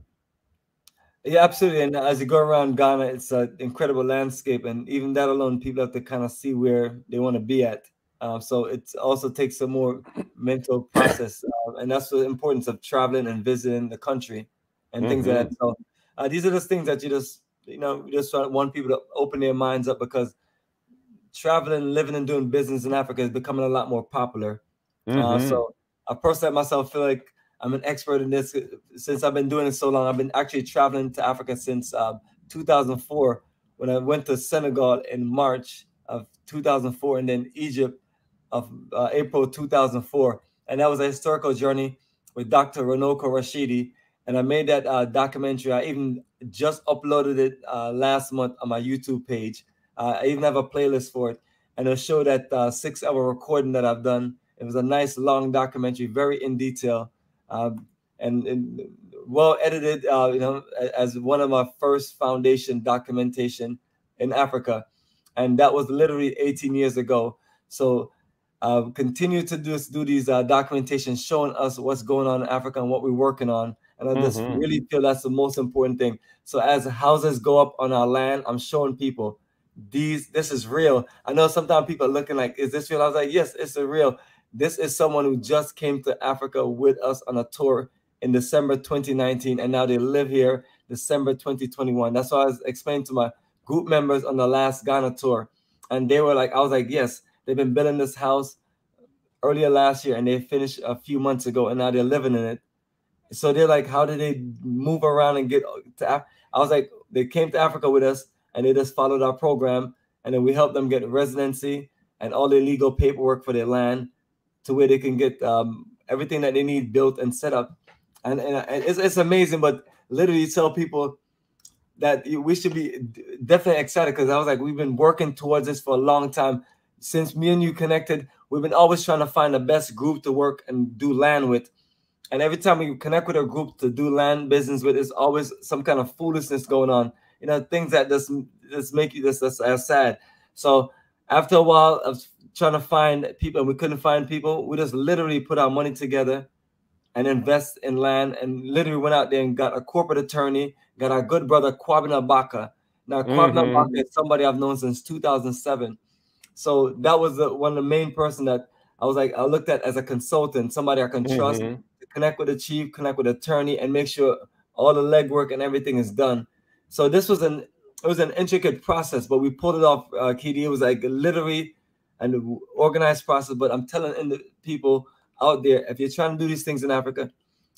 Yeah, absolutely. And as you go around Ghana, it's an incredible landscape. And even that alone, people have to kind of see where they want to be at. Uh, so it also takes a more mental process. Uh, and that's the importance of traveling and visiting the country and things mm-hmm. like that. So uh, these are the things that you just, you know, you just want people to open their minds up, because traveling, living and doing business in Africa is becoming a lot more popular. Mm-hmm. uh, so I personally myself feel like I'm an expert in this since I've been doing it so long. I've been actually traveling to Africa since uh, two thousand four, when I went to Senegal in March of two thousand four, and then Egypt of uh, April two thousand four. And that was a historical journey with Doctor Renoko Rashidi. And I made that uh, documentary. I even just uploaded it uh, last month on my YouTube page. Uh, I even have a playlist for it. And it'll show that uh, six hour recording that I've done. It was a nice long documentary, very in detail. Uh, and, and well edited, uh, you know, as one of my first foundation documentation in Africa, and that was literally eighteen years ago. So uh, continue to do do these uh, documentation showing us what's going on in Africa and what we're working on, and I just mm-hmm. really feel that's the most important thing. So as houses go up on our land, I'm showing people these. This is real. I know sometimes people are looking like, "Is this real?" I was like, "Yes, it's real." This is someone who just came to Africa with us on a tour in December twenty nineteen, and now they live here December twenty twenty-one. That's why I was explaining to my group members on the last Ghana tour, and they were like, I was like, yes, they've been building this house earlier last year, and they finished a few months ago, and now they're living in it. So they're like, how did they move around and get to Africa? I was like, they came to Africa with us and they just followed our program. And then we helped them get residency and all the legal paperwork for their land to where they can get um, everything that they need built and set up. And, and, and it's, it's amazing, but literally tell people that we should be definitely excited, because I was like, we've been working towards this for a long time. Since me and you connected, we've been always trying to find the best group to work and do land with. And every time we connect with a group to do land business with, there's always some kind of foolishness going on. You know, things that just, just make you just, just sad. So after a while of trying to find people, and we couldn't find people, we just literally put our money together and invest in land, and literally went out there and got a corporate attorney, got our good brother, Kwabena Abaka. Now, Kwabena mm-hmm. Abaka is somebody I've known since two thousand seven. So that was the, one of the main person that I was like, I looked at as a consultant, somebody I can trust, mm-hmm. connect with the chief, connect with the attorney, and make sure all the legwork and everything is done. So this was an, it was an intricate process, but we pulled it off, uh, Keidi. It was like literally an organized process, but I'm telling the people out there, if you're trying to do these things in Africa,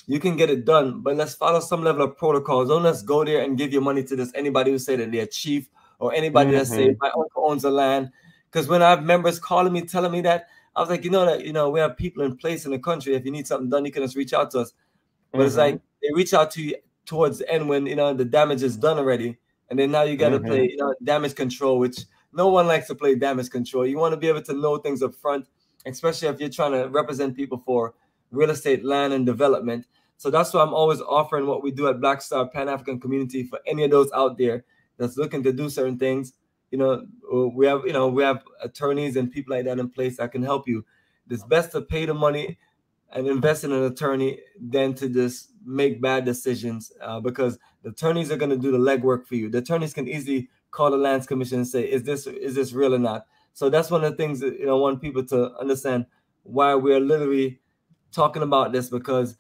you can get it done, but let's follow some level of protocols. Don't let's go there and give your money to this anybody who say that they're chief or anybody mm-hmm. that say my uncle owns the land. Because when I have members calling me, telling me that, I was like, you know that, you know, we have people in place in the country. If you need something done, you can just reach out to us. But mm-hmm. it's like they reach out to you towards the end when, you know, the damage is done already. And then now you got to mm-hmm. play, you know, damage control, which no one likes to play damage control. You want to be able to know things up front, especially if you're trying to represent people for real estate, land, and development. So that's why I'm always offering what we do at Black Star Pan-African Community for any of those out there that's looking to do certain things. You know, we have, you know, we have attorneys and people like that in place that can help you. It's best to pay the money and invest in an attorney than to just make bad decisions, uh, because the attorneys are going to do the legwork for you. The attorneys can easily call the Lands Commission and say, is this, is this real or not? So that's one of the things that, you know, I want people to understand why we're literally talking about this, because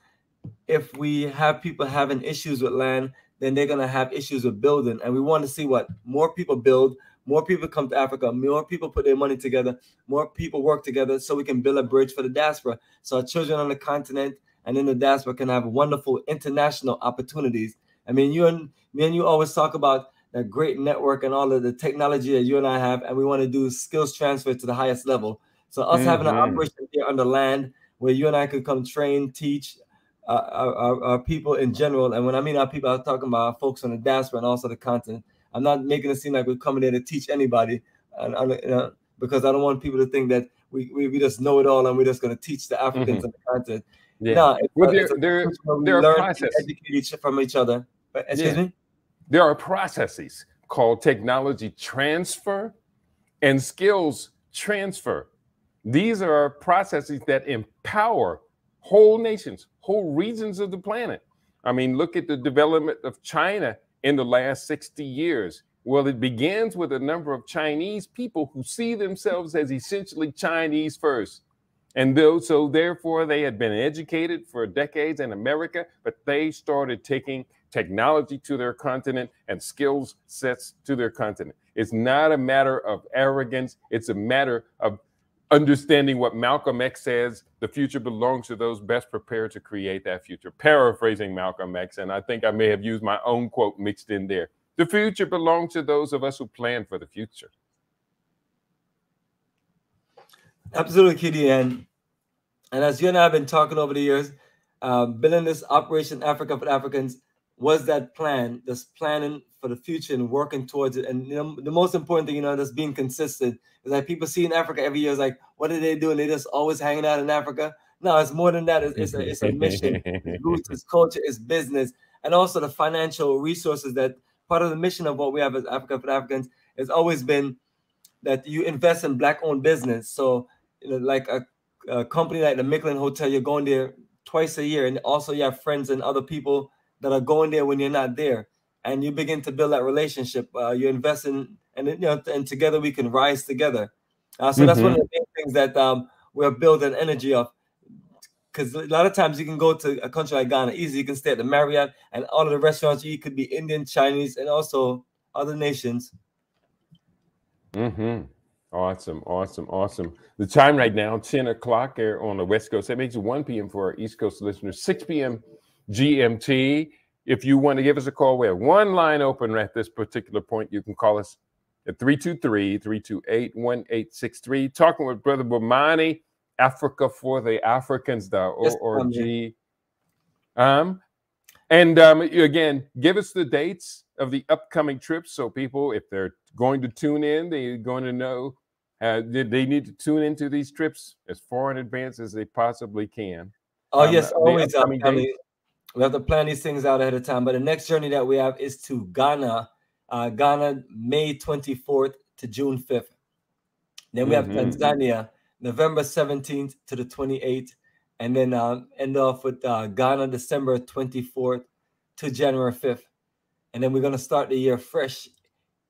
if we have people having issues with land, then they're going to have issues with building. And we want to see what more people build. More people come to Africa, more people put their money together, more people work together so we can build a bridge for the diaspora. So our children on the continent and in the diaspora can have wonderful international opportunities. I mean, you and me and you always talk about that great network and all of the technology that you and I have, and we want to do skills transfer to the highest level. So us mm-hmm. having an operation here on the land where you and I could come train, teach uh, our, our, our people in general. And when I mean our people, I'm talking about our folks on the diaspora and also the continent. I'm not making it seem like we're coming there to teach anybody, and, and, uh, because I don't want people to think that we, we, we just know it all and we're just going to teach the Africans mm-hmm. and the continent. Yeah. No, it's, well, there, it's a, there, we there learn are processes. To educate each from each other. Excuse yeah. me? There are processes called technology transfer and skills transfer. These are processes that empower whole nations, whole regions of the planet. I mean, look at the development of China in the last sixty years. Well, it begins with a number of Chinese people who see themselves as essentially Chinese first. And though, so therefore they had been educated for decades in America, but they started taking technology to their continent and skills sets to their continent. It's not a matter of arrogance. It's a matter of understanding what Malcolm X says, the future belongs to those best prepared to create that future. Paraphrasing Malcolm X, and I think I may have used my own quote mixed in there. The future belongs to those of us who plan for the future. Absolutely, Keidi. And, and as you and I have been talking over the years, uh, building this Operation Africa for the Africans was that plan, this planning for the future and working towards it. And you know, the most important thing, you know, that's being consistent is like people see in Africa every year is like, what are they doing? They just always hanging out in Africa. No, it's more than that. It's, it's, a, it's a mission. It's roots, it's culture, it's business, and also the financial resources. That part of the mission of what we have as Africa for the Africans has always been that you invest in Black-owned business. So, you know, like a, a company like the Micklin Hotel, you're going there twice a year, and also you have friends and other people that are going there when you're not there. And you begin to build that relationship. Uh, you invest in, and you know, and together we can rise together. Uh, so mm-hmm. that's one of the main things that um, we're building energy of. Because a lot of times you can go to a country like Ghana, easy. You can stay at the Marriott, and all of the restaurants you eat could be Indian, Chinese, and also other nations. Mm-hmm. Awesome, awesome, awesome. The time right now, ten o'clock on the West Coast. That makes it one p m for our East Coast listeners, six p m G M T. If you want to give us a call, we have one line open at this particular point. You can call us at three two three, three two eight, one eight six three. Talking with Brother Bomani, Africa for the Africans, the O R G. Yes, um, and um, again, give us the dates of the upcoming trips so people, if they're going to tune in, they're going to know uh, they need to tune into these trips as far in advance as they possibly can. Oh, um, yes, always. I mean, we have to plan these things out ahead of time. But the next journey that we have is to Ghana. Uh, Ghana, May twenty-fourth to June fifth. Then we have mm-hmm. Tanzania, November seventeenth to the twenty-eighth. And then uh, end off with uh, Ghana, December twenty-fourth to January fifth. And then we're going to start the year fresh,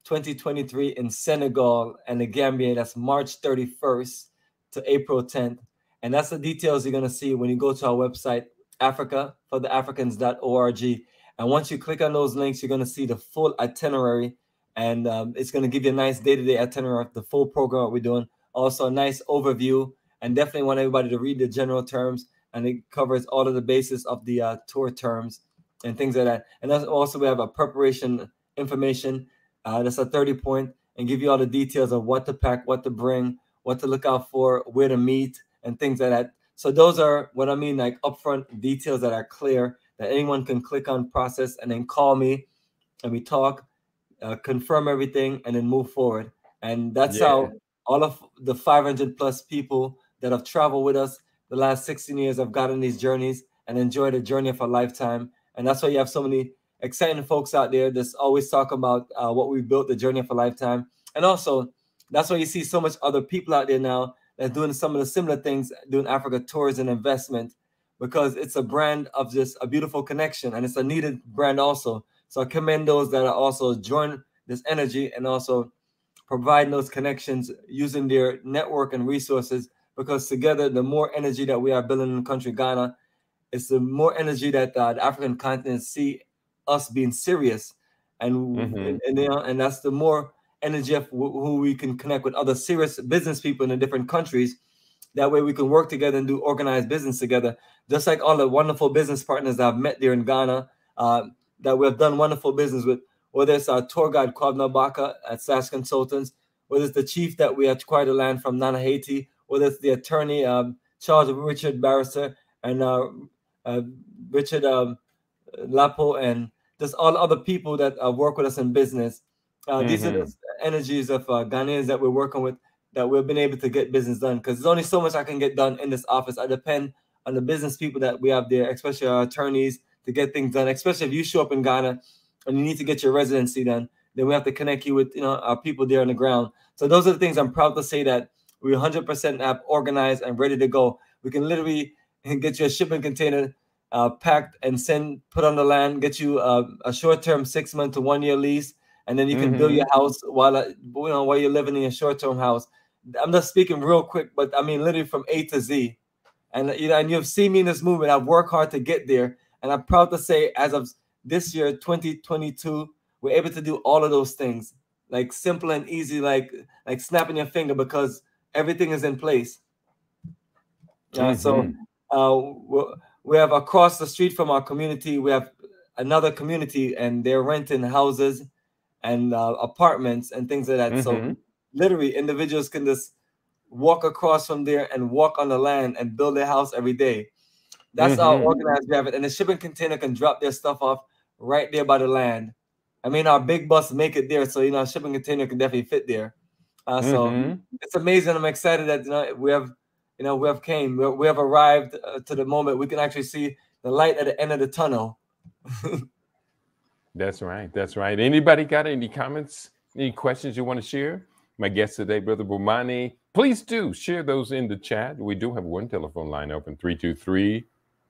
twenty twenty-three, in Senegal and the Gambia. That's March thirty-first to April tenth. And that's the details you're going to see when you go to our website, Africa for the Africans dot org. And once you click on those links, you're going to see the full itinerary, and um, it's going to give you a nice day-to-day itinerary of the full program we're doing. Also, a nice overview, and definitely want everybody to read the general terms, and it covers all of the basis of the uh, tour terms and things like that. And that's also, we have a preparation information. Uh, that's a thirty point, and give you all the details of what to pack, what to bring, what to look out for, where to meet, and things like that. So those are what I mean, like upfront details that are clear, that anyone can click on, process, and then call me, and we talk, uh, confirm everything, and then move forward. And that's yeah. how all of the five hundred plus people that have traveled with us the last sixteen years have gotten these journeys and enjoyed a journey of a lifetime. And that's why you have so many exciting folks out there that's always talking about uh, what we built, the journey of a lifetime. And also, that's why you see so much other people out there now that's doing some of the similar things, doing Africa tours and investment, because it's a brand of just a beautiful connection, and it's a needed brand also. So I commend those that are also joining this energy and also providing those connections using their network and resources, because together, the more energy that we are building in the country, Ghana, it's the more energy that uh, the African continent see us being serious. And, mm-hmm. and, and, you know, and that's the more energy of who we can connect with other serious business people in the different countries. That way we can work together and do organized business together, just like all the wonderful business partners that I've met there in Ghana, uh, that we've done wonderful business with, whether it's our tour guide, Kwabena Abaka at Slash Consultants, whether it's the chief that we acquired the land from, Nana Haiti, whether it's the attorney, um, Charles Richard Barrister, and uh, uh, Richard um, Lapo, and just all other people that uh, work with us in business. Uh, mm-hmm. These are the energies of uh, Ghanaians that we're working with, that we've been able to get business done, because there's only so much I can get done in this office. I depend on the business people that we have there, especially our attorneys, to get things done, especially if you show up in Ghana and you need to get your residency done, then we have to connect you with, you know, our people there on the ground. So those are the things I'm proud to say that we one hundred percent have organized and ready to go. We can literally get you a shipping container uh, packed and send, put on the land, get you uh, a short-term six-month to one-year lease, and then you can mm-hmm. build your house while, you know, while you're living in your short-term house. I'm not speaking real quick, but I mean literally from A to Z. And you know, and you've seen me in this movement. I've worked hard to get there. And I'm proud to say, as of this year, twenty twenty-two, we're able to do all of those things. Like simple and easy, like like snapping your finger, because everything is in place. Uh, mm-hmm. So uh, we have across the street from our community, we have another community, and they're renting houses and uh, apartments and things like that. Mm-hmm. So literally, individuals can just walk across from there and walk on the land and build their house every day. That's mm-hmm. how organized we have it. And the shipping container can drop their stuff off right there by the land. I mean, our big bus make it there, so you know, a shipping container can definitely fit there. Uh, mm-hmm. So it's amazing. I'm excited that you know we have, you know, we have came, we, we have arrived uh, to the moment we can actually see the light at the end of the tunnel. That's right. That's right. Anybody got any comments? Any questions you want to share? My guest today, Brother Bomani, please do share those in the chat. We do have one telephone line open, three two three,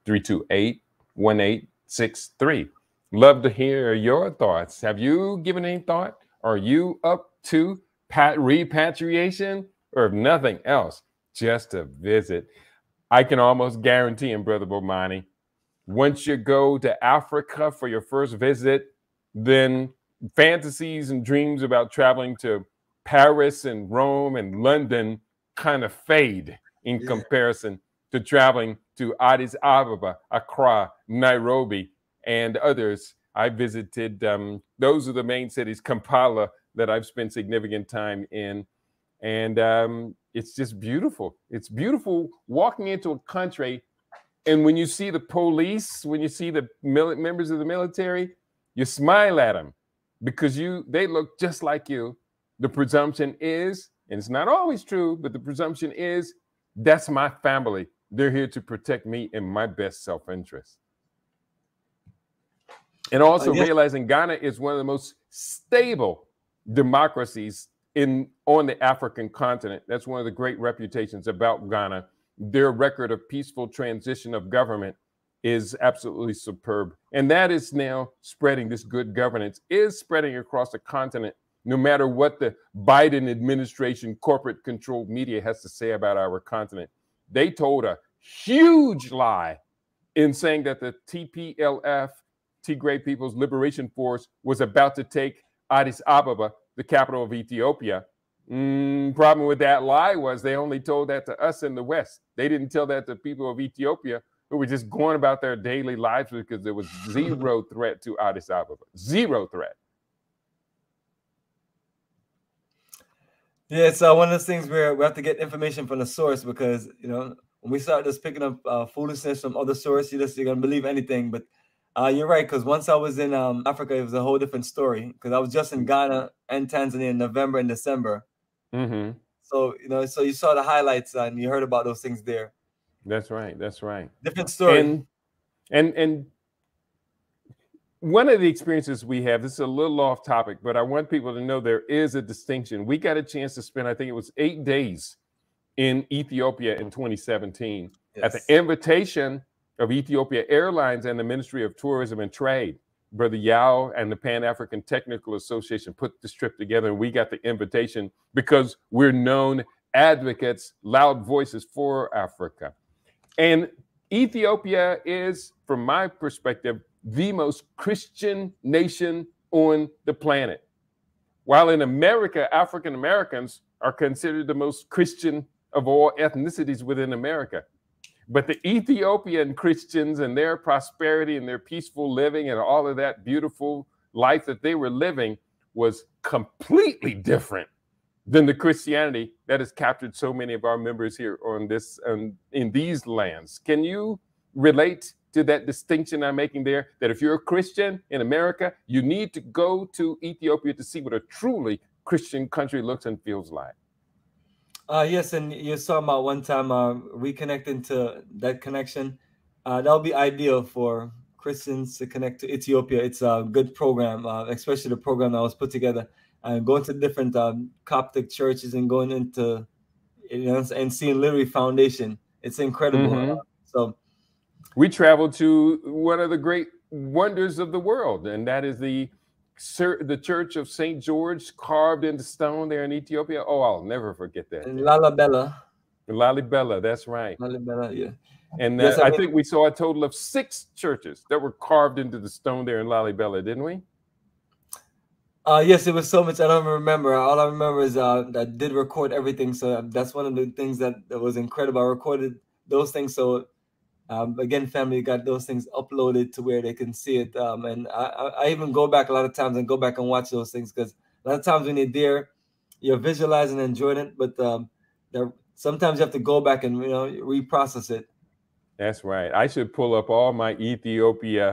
three two eight, one eight six three. Love to hear your thoughts. Have you given any thought? Are you up to pat repatriation, or if nothing else, just a visit? I can almost guarantee him, Brother Bomani, once you go to Africa for your first visit, then fantasies and dreams about traveling to Paris and Rome and London kind of fade in yeah. comparison to traveling to Addis Ababa, Accra, Nairobi, and others. I visited, um, those are the main cities, Kampala, that I've spent significant time in. And um, it's just beautiful. It's beautiful walking into a country. And when you see the police, when you see the mil- members of the military, you smile at them because you they look just like you. The presumption is, and it's not always true, but the presumption is, that's my family. They're here to protect me in my best self-interest. And also uh, yes. realizing Ghana is one of the most stable democracies in on the African continent. That's one of the great reputations about Ghana. Their record of peaceful transition of government is absolutely superb. And that is now spreading. This good governance is spreading across the continent, no matter what the Biden administration corporate controlled media has to say about our continent. They told a huge lie in saying that the T P L F, Tigray People's Liberation Force, was about to take Addis Ababa, the capital of Ethiopia. Mm, problem with that lie was they only told that to us in the West. They didn't tell that to people of Ethiopia who were just going about their daily lives because there was zero threat to Addis Ababa. Zero threat. Yeah, it's uh, one of those things where we have to get information from the source because, you know, when we start just picking up uh, foolishness from other sources, you're just you're going to believe anything. But uh, you're right, because once I was in um, Africa, it was a whole different story because I was just in Ghana and Tanzania in November and December. Mm-hmm. So, you know, so you saw the highlights uh, and you heard about those things there. That's right. That's right. Different story. And, and and one of the experiences we have, this is a little off topic, but I want people to know there is a distinction. We got a chance to spend, I think it was eight days in Ethiopia in twenty seventeen yes. at the invitation of Ethiopia Airlines and the Ministry of Tourism and Trade. Brother Yao and the Pan-African Technical Association put this trip together, and we got the invitation because we're known advocates, loud voices for Africa. And Ethiopia is, from my perspective, the most Christian nation on the planet. While in America, African Americans are considered the most Christian of all ethnicities within America. But the Ethiopian Christians and their prosperity and their peaceful living and all of that beautiful life that they were living was completely different than the Christianity that has captured so many of our members here on this um, in these lands. Can you relate to that distinction I'm making there, that if you're a Christian in America, you need to go to Ethiopia to see what a truly Christian country looks and feels like? Uh, yes, and you saw my one time uh, reconnecting to that connection. Uh, that'll be ideal for Christians to connect to Ethiopia. It's a good program, uh, especially the program that was put together. And uh, going to different um, Coptic churches and going into, you know, and seeing Literary Foundation. It's incredible. Mm-hmm. uh, so, we traveled to one of the great wonders of the world, and that is the the Church of Saint George carved into stone there in Ethiopia. Oh, I'll never forget that. And Lalibela. Lalibela, that's right. Lalibela, yeah. And uh, yes, I, I mean, think we saw a total of six churches that were carved into the stone there in Lalibela, didn't we? Uh, yes, it was so much I don't remember. All I remember is uh, I did record everything, so that's one of the things that, that was incredible. I recorded those things, so Um, again, family got those things uploaded to where they can see it. Um, and I, I even go back a lot of times and go back and watch those things because a lot of times when you're there, you're visualizing and enjoying it. But um, there, sometimes you have to go back and, you know, reprocess it. That's right. I should pull up all my Ethiopia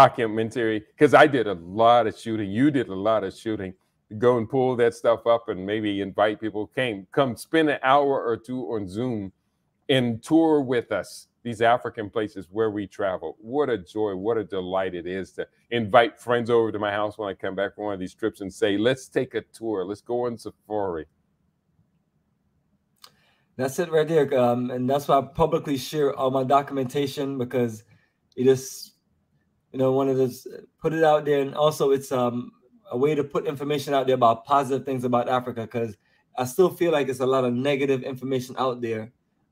documentary because I did a lot of shooting. You did a lot of shooting. Go and pull that stuff up and maybe invite people. Came, come spend an hour or two on Zoom and tour with us these African places where we travel. What a joy, what a delight it is to invite friends over to my house when I come back from one of these trips and say, let's take a tour, let's go on safari. That's it right there. Um, and that's why I publicly share all my documentation because it is, you know, one of those, put it out there. And also it's um, a way to put information out there about positive things about Africa because I still feel like it's a lot of negative information out there.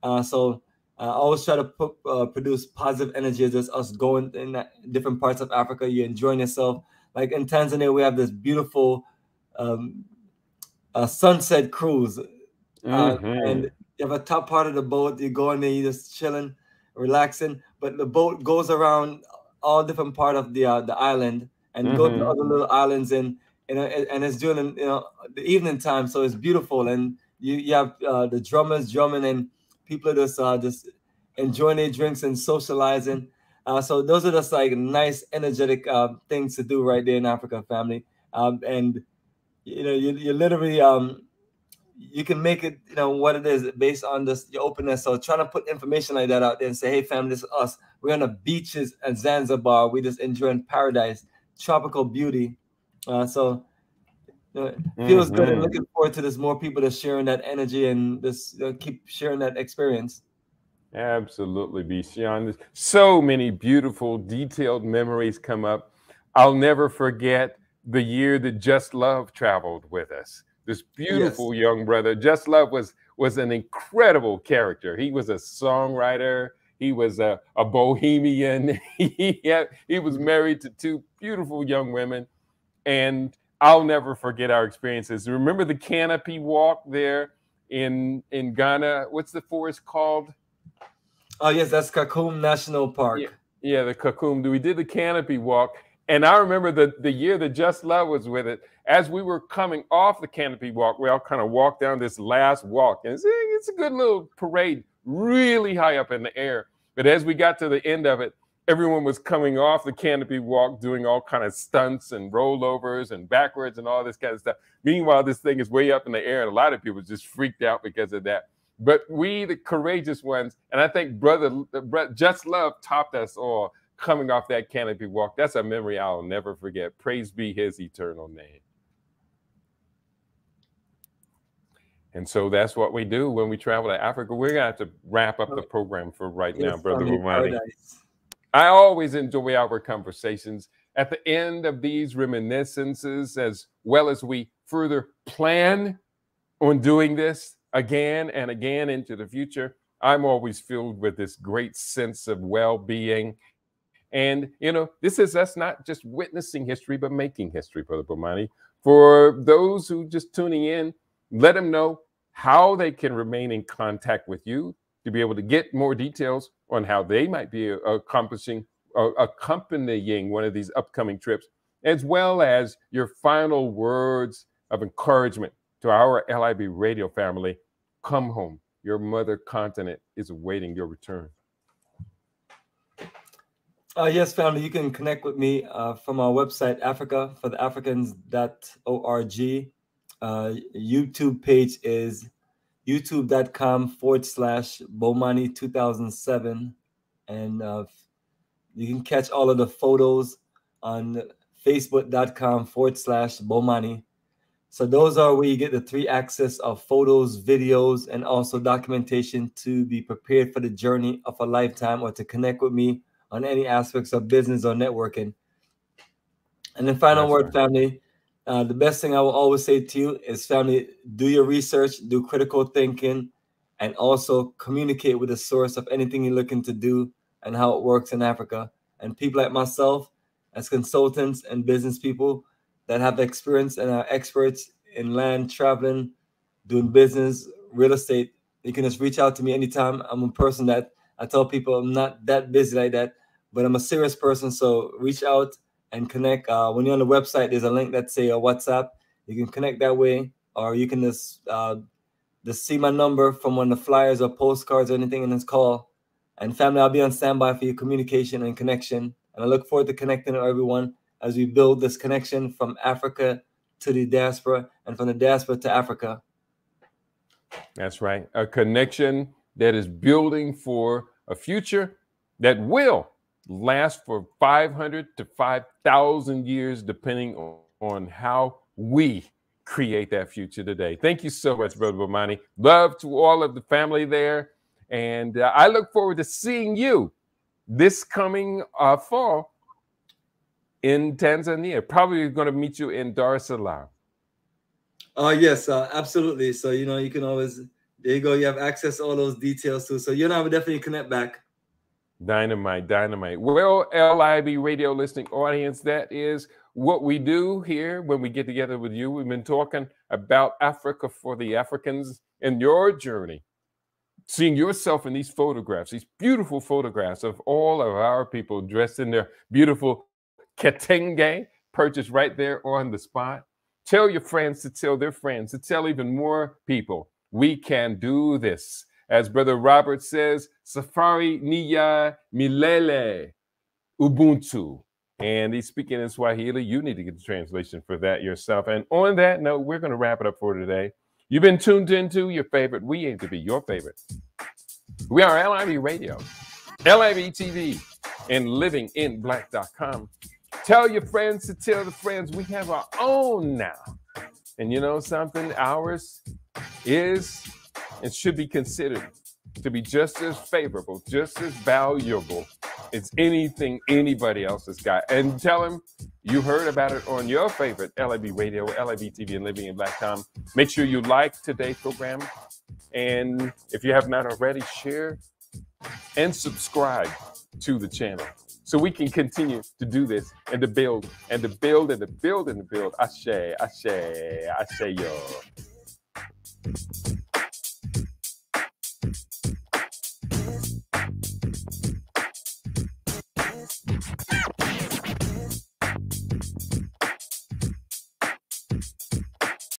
Uh, so, I uh, always try to put, uh, produce positive energy as just us going in that different parts of Africa. You're enjoying yourself. Like in Tanzania, we have this beautiful um, uh, sunset cruise. Uh, mm-hmm. And You have a top part of the boat. You go in there, you're just chilling, relaxing. But the boat goes around all different part of the uh, the island and mm-hmm. go to other little islands. And you know, and it's during you know the evening time, so it's beautiful. And you you have uh, the drummers drumming, and people are just uh, just enjoying their drinks and socializing. Uh, so those are just like nice, energetic uh, things to do right there in Africa, family. Um, and you know, you you literally um. you can make it, you know, what it is based on this, your openness. So trying to put information like that out there and say, hey, fam, this is us. We're on the beaches at Zanzibar. We're just enjoying paradise, tropical beauty. Uh, so you know, it feels mm-hmm. good. And looking forward to this, more people that sharing that energy and just you know, keep sharing that experience. Absolutely, Bishon. So many beautiful, detailed memories come up. I'll never forget the year that Just Love traveled with us. This beautiful yes. young brother, Just Love, was was an incredible character. He was a songwriter. He was a, a bohemian. he, had, he was married to two beautiful young women. And I'll never forget our experiences. Remember the canopy walk there in, in Ghana? What's the forest called? Oh, yes, that's Kakum National Park. Yeah, yeah, the Kakum. We did the canopy walk. And I remember the, the year that Just Love was with it, as we were coming off the canopy walk, we all kind of walked down this last walk. And it's, it's a good little parade, really high up in the air. But as we got to the end of it, everyone was coming off the canopy walk, doing all kind of stunts and rollovers and backwards and all this kind of stuff. Meanwhile, this thing is way up in the air, and a lot of people just freaked out because of that. But we, the courageous ones, and I think brother, Just Love topped us all, coming off that canopy walk. That's a memory I'll never forget. Praise be his eternal name. And so that's what we do when we travel to Africa. We're going to have to wrap up the program for right now, Brother Bomani. I always enjoy our conversations. At the end of these reminiscences, as well as we further plan on doing this again and again into the future, I'm always filled with this great sense of well-being. And, you know, this is us not just witnessing history, but making history, Brother Bomani. For those who just tuning in, let them know how they can remain in contact with you to be able to get more details on how they might be accomplishing, uh, accompanying one of these upcoming trips, as well as your final words of encouragement to our L I B Radio family. Come home. Your mother continent is awaiting your return. Uh, yes, family, you can connect with me uh, from our website, Africa for the Africans dot org. Uh, YouTube page is youtube dot com forward slash Bomani two thousand seven. And uh, you can catch all of the photos on facebook dot com forward slash Bomani. So those are where you get the three axes of photos, videos, and also documentation to be prepared for the journey of a lifetime, or to connect with me on any aspects of business or networking. And then final That's word, right. family, uh, the best thing I will always say to you is, family, do your research, do critical thinking, and also communicate with the source of anything you're looking to do and how it works in Africa. And people like myself, as consultants and business people that have experience and are experts in land, traveling, doing business, real estate, you can just reach out to me anytime. I'm a person that I tell people I'm not that busy like that, but I'm a serious person. So reach out and connect. Uh, when you're on the website, there's a link that say a WhatsApp. You can connect that way, or you can just uh, just see my number from one of the flyers or postcards or anything, and just call. And family, I'll be on standby for your communication and connection. And I look forward to connecting with everyone as we build this connection from Africa to the diaspora, and from the diaspora to Africa. That's right, a connection that is building for a future that will last for five hundred to five thousand years, depending on, on how we create that future today. Thank you so much, Brother Bomani. Love to all of the family there. And uh, I look forward to seeing you this coming uh, fall in Tanzania. Probably going to meet you in Dar es Salaam. Uh, yes, uh, absolutely. So, you know, you can always... There you go. You have access to all those details too. So you and I will definitely connect back. Dynamite, dynamite. Well, L I B Radio listening audience, that is what we do here when we get together with you. We've been talking about Africa for the Africans and your journey seeing yourself in these photographs, these beautiful photographs of all of our people dressed in their beautiful ketenge, purchased right there on the spot. Tell your friends to tell their friends, to tell even more people, we can do this. As Brother Robert says, Safari Niya Milele Ubuntu. And he's speaking in Swahili. You need to get the translation for that yourself. And on that note, we're going to wrap it up for today. You've been tuned into your favorite. We aim to be your favorite. We are L I B Radio, L I B T V, and living in black dot com. Tell your friends to tell the friends. We have our own now. And you know something? Ours is and should be considered to be just as favorable, just as valuable as anything anybody else has got. And tell them you heard about it on your favorite L I B Radio, L I B T V, and living in black dot com. Make sure you like today's program. And if you have not already, share and subscribe to the channel so we can continue to do this and to build and to build and to build and to build. Ashe, ashe, ashe yo.